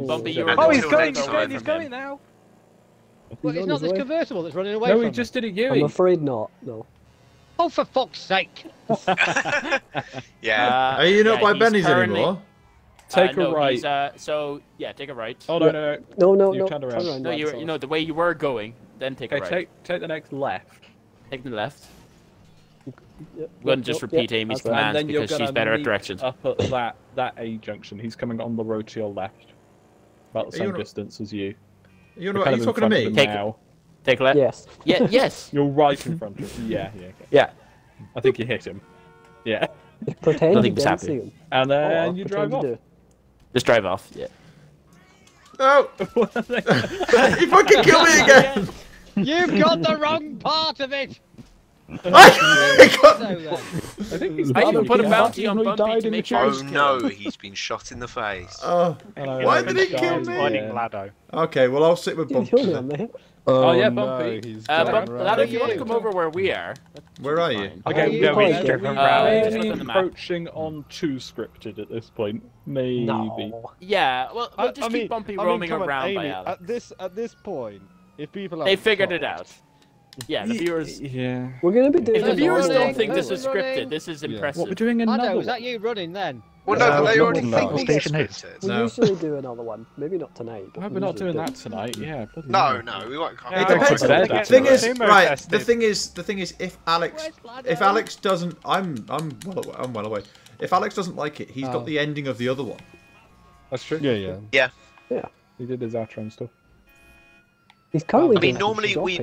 Bumpy, you're on. Oh, he's going now! Well, it's not this convertible that's running away from him. No, he just did a U-turn. I'm afraid not, no. Oh, for fuck's sake! Yeah. Are you not by Benny's anymore? Take a right. So yeah, take a right. Oh no! Turn around. No, you know the way you were going. Then take a right. Take the next left. Take the left. We're gonna just repeat Amy's commands because she's better at directions. Up at that A junction. He's coming on the road to your left, about the same distance as you. You're not. Are you talking to me? Take left. Yes. Yeah. Yes. You're right in front of him. Yeah. Yeah. Yeah. I think you hit him. Yeah. Pretend you didn't see him. And then you drive off. Just drive off. Yeah. Oh! You fucking killed me again! You've got the wrong part of it. I think he's even put a bounty on Bumpy to make sure. Oh no, he's been shot in the face. Oh, why did he kill me? Laddo. Okay, well I'll sit with Bumpy. Oh yeah, Bumpy. No, Laddo, if you want to come over where we are. Where are you? Okay, we're approaching on too scripted at this point. Maybe. No. Yeah, well, we'll just keep Bumpy roaming around by Alex. At this point, if people are they figured it out. Yeah, the viewers. Yeah. We're gonna be doing. If the viewers don't think this is scripted, this is impressive. What we're doing another. Laddo, was that you running then? Well, no, they already think we scripted. We usually do another one. Maybe not tonight. Well, we're not doing that tonight. Yeah. No, we won't. The thing is, right? The thing is, if Alex doesn't, I'm well away. If Alex doesn't like it, he's got the ending of the other one. That's true. Yeah. He did his outro and stuff. He's currently normally at some point... I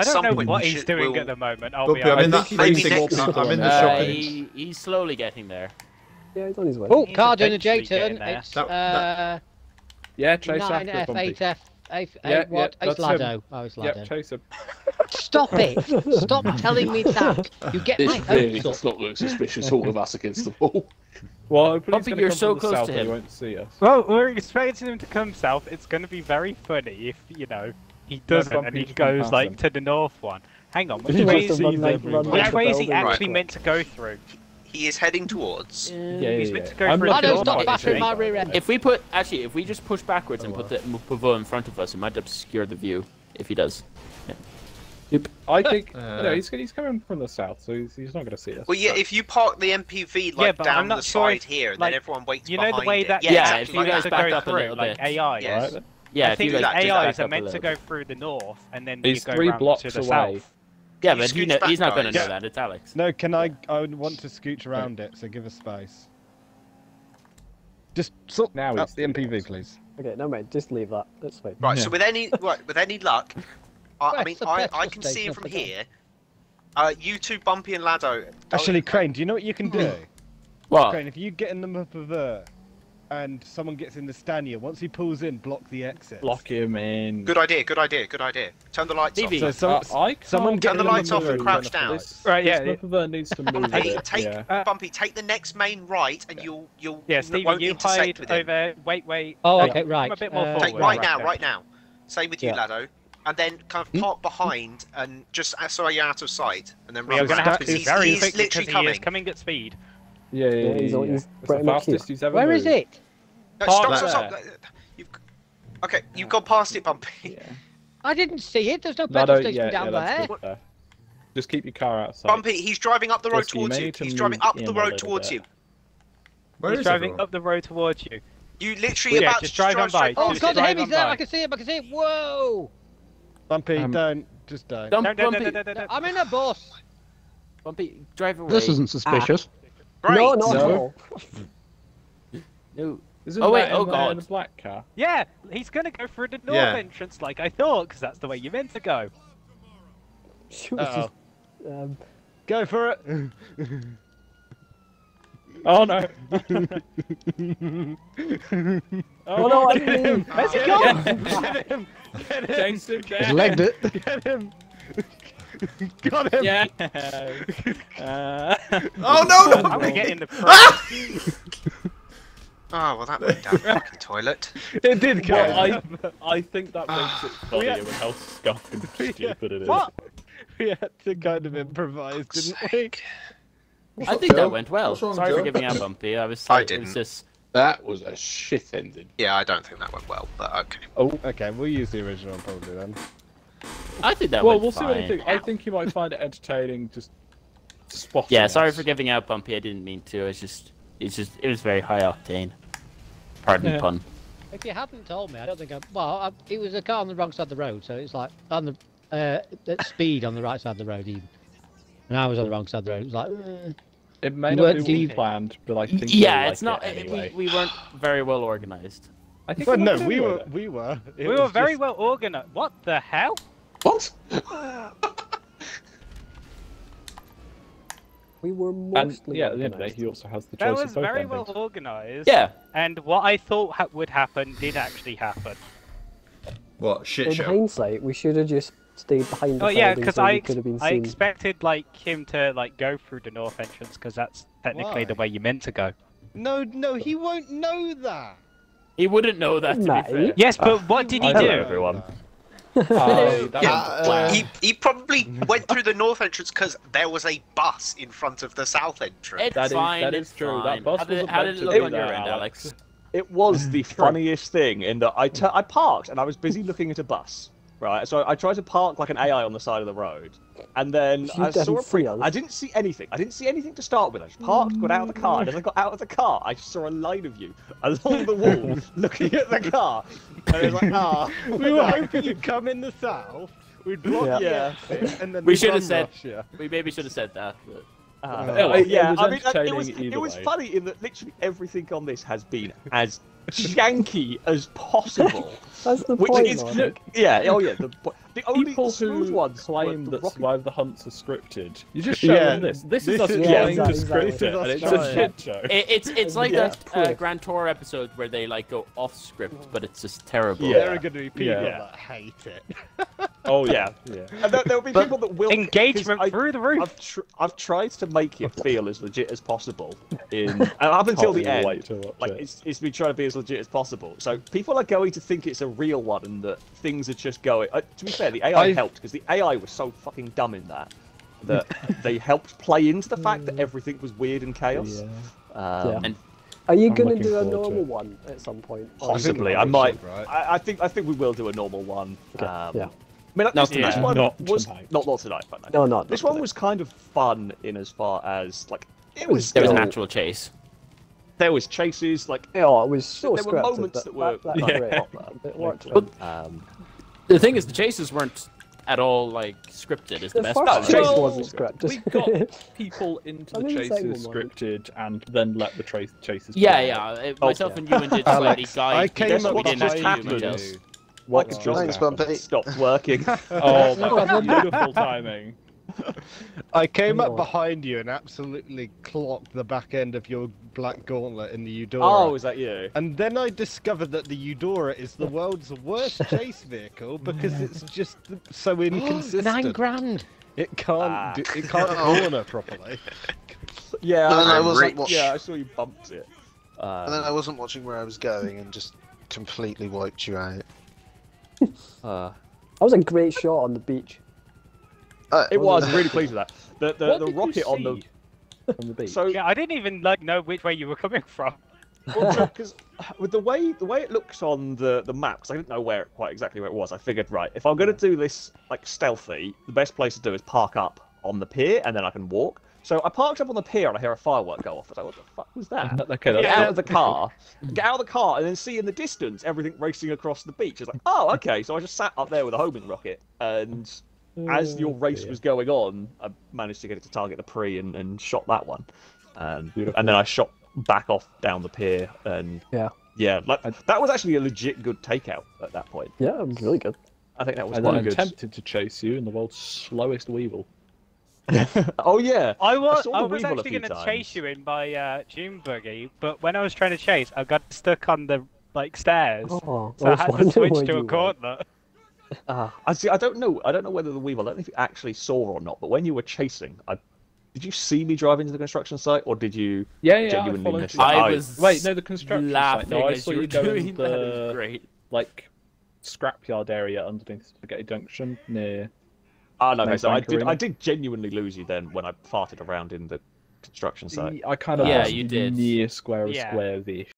don't know what he's doing at the moment, I'll be honest. Maybe next time. I'm in the shop. He's slowly getting there. Yeah, he's on his way. Oh, car doing a J-turn. It's, yeah, chase after F, Bumpy. 9F, 8F, 8 what? It's Laddo. Oh, it's Laddo. Yeah, chase him. Stop it! Stop telling me that! You get my hopes up. It does not look suspicious, all of us against the wall. Well, Bumpy, you're so close to him. He won't see us. Well, we're expecting him to come south. It's going to be very funny if, you know... He doesn't, and he goes like to the north one. Hang on, which way is he actually meant to go through? He is heading towards. He's meant to go through. Laddo's not battering my rear end. If we just push backwards and put the Pavot in front of us, it might obscure the view. If he does. I think no, he's coming from the south, so he's not going to see us. Well, yeah, if you park the MPV down the side here, then everyone waits behind it. You know the way that if you guys back up a little bit, AI, right? Yeah, I think the AIs are meant to go through the north, and then you go round to the south. Yeah, but he's not going to know that, it's Alex. No, I would want to scooch around it, so give us space. Just sort now up the MPV, please. Okay, no mate, just leave that, that's fine. Right, so with any luck, I mean, I can see him from here. You two, Bumpy and Laddo. Actually, Crane, do you know what you can do? What? Crane, if you get in the Mapavert, and someone gets in the Stania. Once he pulls in, block the exit. Block him in. Good idea. Turn the lights off. Someone turn the lights off and crouch down. Right, needs to move. Bumpy, take the next main right, and you'll won't intersect with him. Wait. Oh, okay, right. Take right now. Same with you, Laddo. And then kind of park behind, and just so you're out of sight, and then run. He's literally coming. He's coming at speed. Yeah. He's the fastest he's ever moved. Where is it? No, stop. Okay, you've gone past it, Bumpy. Yeah. I didn't see it. There's no petrol station down there. Just keep your car outside. Bumpy, he's driving up the road towards you. He's driving up the road towards you. Where is he? He's driving up the road towards you. You literally about to drive on by. Oh god, he's there! I can see him! I can see him! Whoa! Bumpy, don't just die. No, no, no, no, no! I'm in a bus. Bumpy, drive away. This isn't suspicious. No, no, no. Oh wait! Oh god! In a black car. Yeah, he's gonna go through the north entrance like I thought, because that's the way you meant to go. Go for it! Oh no! Oh no! I didn't him. Let's go! Get him! Get him! He's legged it. Get him! Got him! Yeah. Oh no! I'm gonna get in the front. Oh well, that went down the fucking toilet. It did go. Well, I think that makes it funnier with how scuffed and stupid it is. What? We had to kind of improvise, didn't we? I think that went well. Sorry for giving out, Bumpy. I didn't. That was a shit ending. Yeah, I don't think that went well, but okay. Oh, okay. We'll use the original probably then. I think that went fine. Well, we'll see what you think. I think you might find it entertaining. Just spotting. Yeah, sorry for giving out, Bumpy. I didn't mean to. It was very high octane. Pardon the pun. If you hadn't told me, I don't think I. Well, it was a car on the wrong side of the road, so it's like on the at speed on the right side of the road even. And I was on the wrong side of the road. It was like. It may not be planned, but I think it's not. Anyway. We weren't very well organized. I think we were. We were very well organized. What the hell? What? We were mostly. And, yeah, he also has the choice. That was very well organized. Yeah. And what I thought would happen did actually happen. What shit show? In hindsight, we should have just. Stayed behind the because so I expected like him to like go through the north entrance because that's technically the way you meant to go. No, no, he won't know that. He wouldn't know that. To be fair. Yes, but what did he do? Everyone. He probably went through the north entrance because there was a bus in front of the south entrance. That is true. That bus how did it look on your end, Alex? It was the funniest thing in that I parked and I was busy looking at a bus. Right, so I tried to park like an AI on the side of the road, and then I saw a preamp. I didn't see anything. I didn't see anything to start with. I just parked, got out of the car, and as I got out of the car, I just saw a line of you along the wall, looking at the car. And I was like, ah, we were hoping you'd come in the south. We'd block and then we should have said. Russia. We maybe should have said that. But... it was funny in that literally everything on this has been as janky as possible. That's the point. Yeah, oh yeah. The only people who ones claim that Survive the Hunts are scripted. You just show them this. This is us trying to script it, and it's a shit show. It's like that Grand Tour episode where they like go off script, but it's just terrible. Yeah. There are going to be people that hate it. Oh yeah, yeah. And there'll be people that will engagement through the roof. I've tried to make it feel as legit as possible up until the end. Like it's been trying to be as legit as possible. So people are going to think it's a real one and that things are just going. To be fair, the AI helped because the AI was so fucking dumb in that they helped play into the fact that everything was weird and chaos. Yeah. And are you going to do a normal one at some point? Possibly, I might. Right? I think we will do a normal one. Okay. Yeah. I mean, like, this one was kind of fun in as far as like it was. There was an actual chase. There was chases, like it was sort of there were moments that were. But the thing is, the chases weren't at all like scripted. Is the best part. The chase wasn't scripted. We got people into the chases scripted, and then let the chases. Yeah. Myself and you did slightly guide. We didn't actually do much else. What just stopped working. Oh my god, beautiful timing. I came up behind you and absolutely clocked the back end of your black gauntlet in the Eudora. Oh, is that you? And then I discovered that the Eudora is the world's worst chase vehicle because it's just so inconsistent. $9 grand! It can't corner properly. Yeah, I saw you bumped it. And then I wasn't watching where I was going and just completely wiped you out. That was a great shot on the beach. It was. I'm really pleased with that. The rocket on the beach. So yeah, I didn't even like know which way you were coming from. Because with the way it looks on the map, because I didn't know exactly where it was. I figured if I'm gonna do this like stealthy, the best place to do is park up on the pier and then I can walk. So I parked up on the pier and I hear a firework go off. I was like, what the fuck was that? Okay, get out of the car. Get out of the car and then see in the distance everything racing across the beach. It's like, oh, okay. So I just sat up there with a homing rocket. And as your race was going on, I managed to get it to target the pre and shot that one. And then I shot back off down the pier. And yeah, like, that was actually a legit good takeout at that point. Yeah, it was really good. I think that was quite good. I attempted to chase you in the world's slowest weevil. Oh yeah, I was actually going to chase you in my dune buggy, but when I was trying to chase, I got stuck on the stairs, so I had to switch to a gauntlet. I see. I don't know whether the weevil. I don't know if you actually saw or not. But when you were chasing, did you see me drive into the construction site, or did you? Yeah. Genuinely miss it? I was. Wait, no, the construction site. No, I saw you doing the like scrapyard area underneath Spaghetti Junction near. Ah, no, so I did genuinely lose you then when I farted around in the construction site. I kind of lost you near square of square-ish.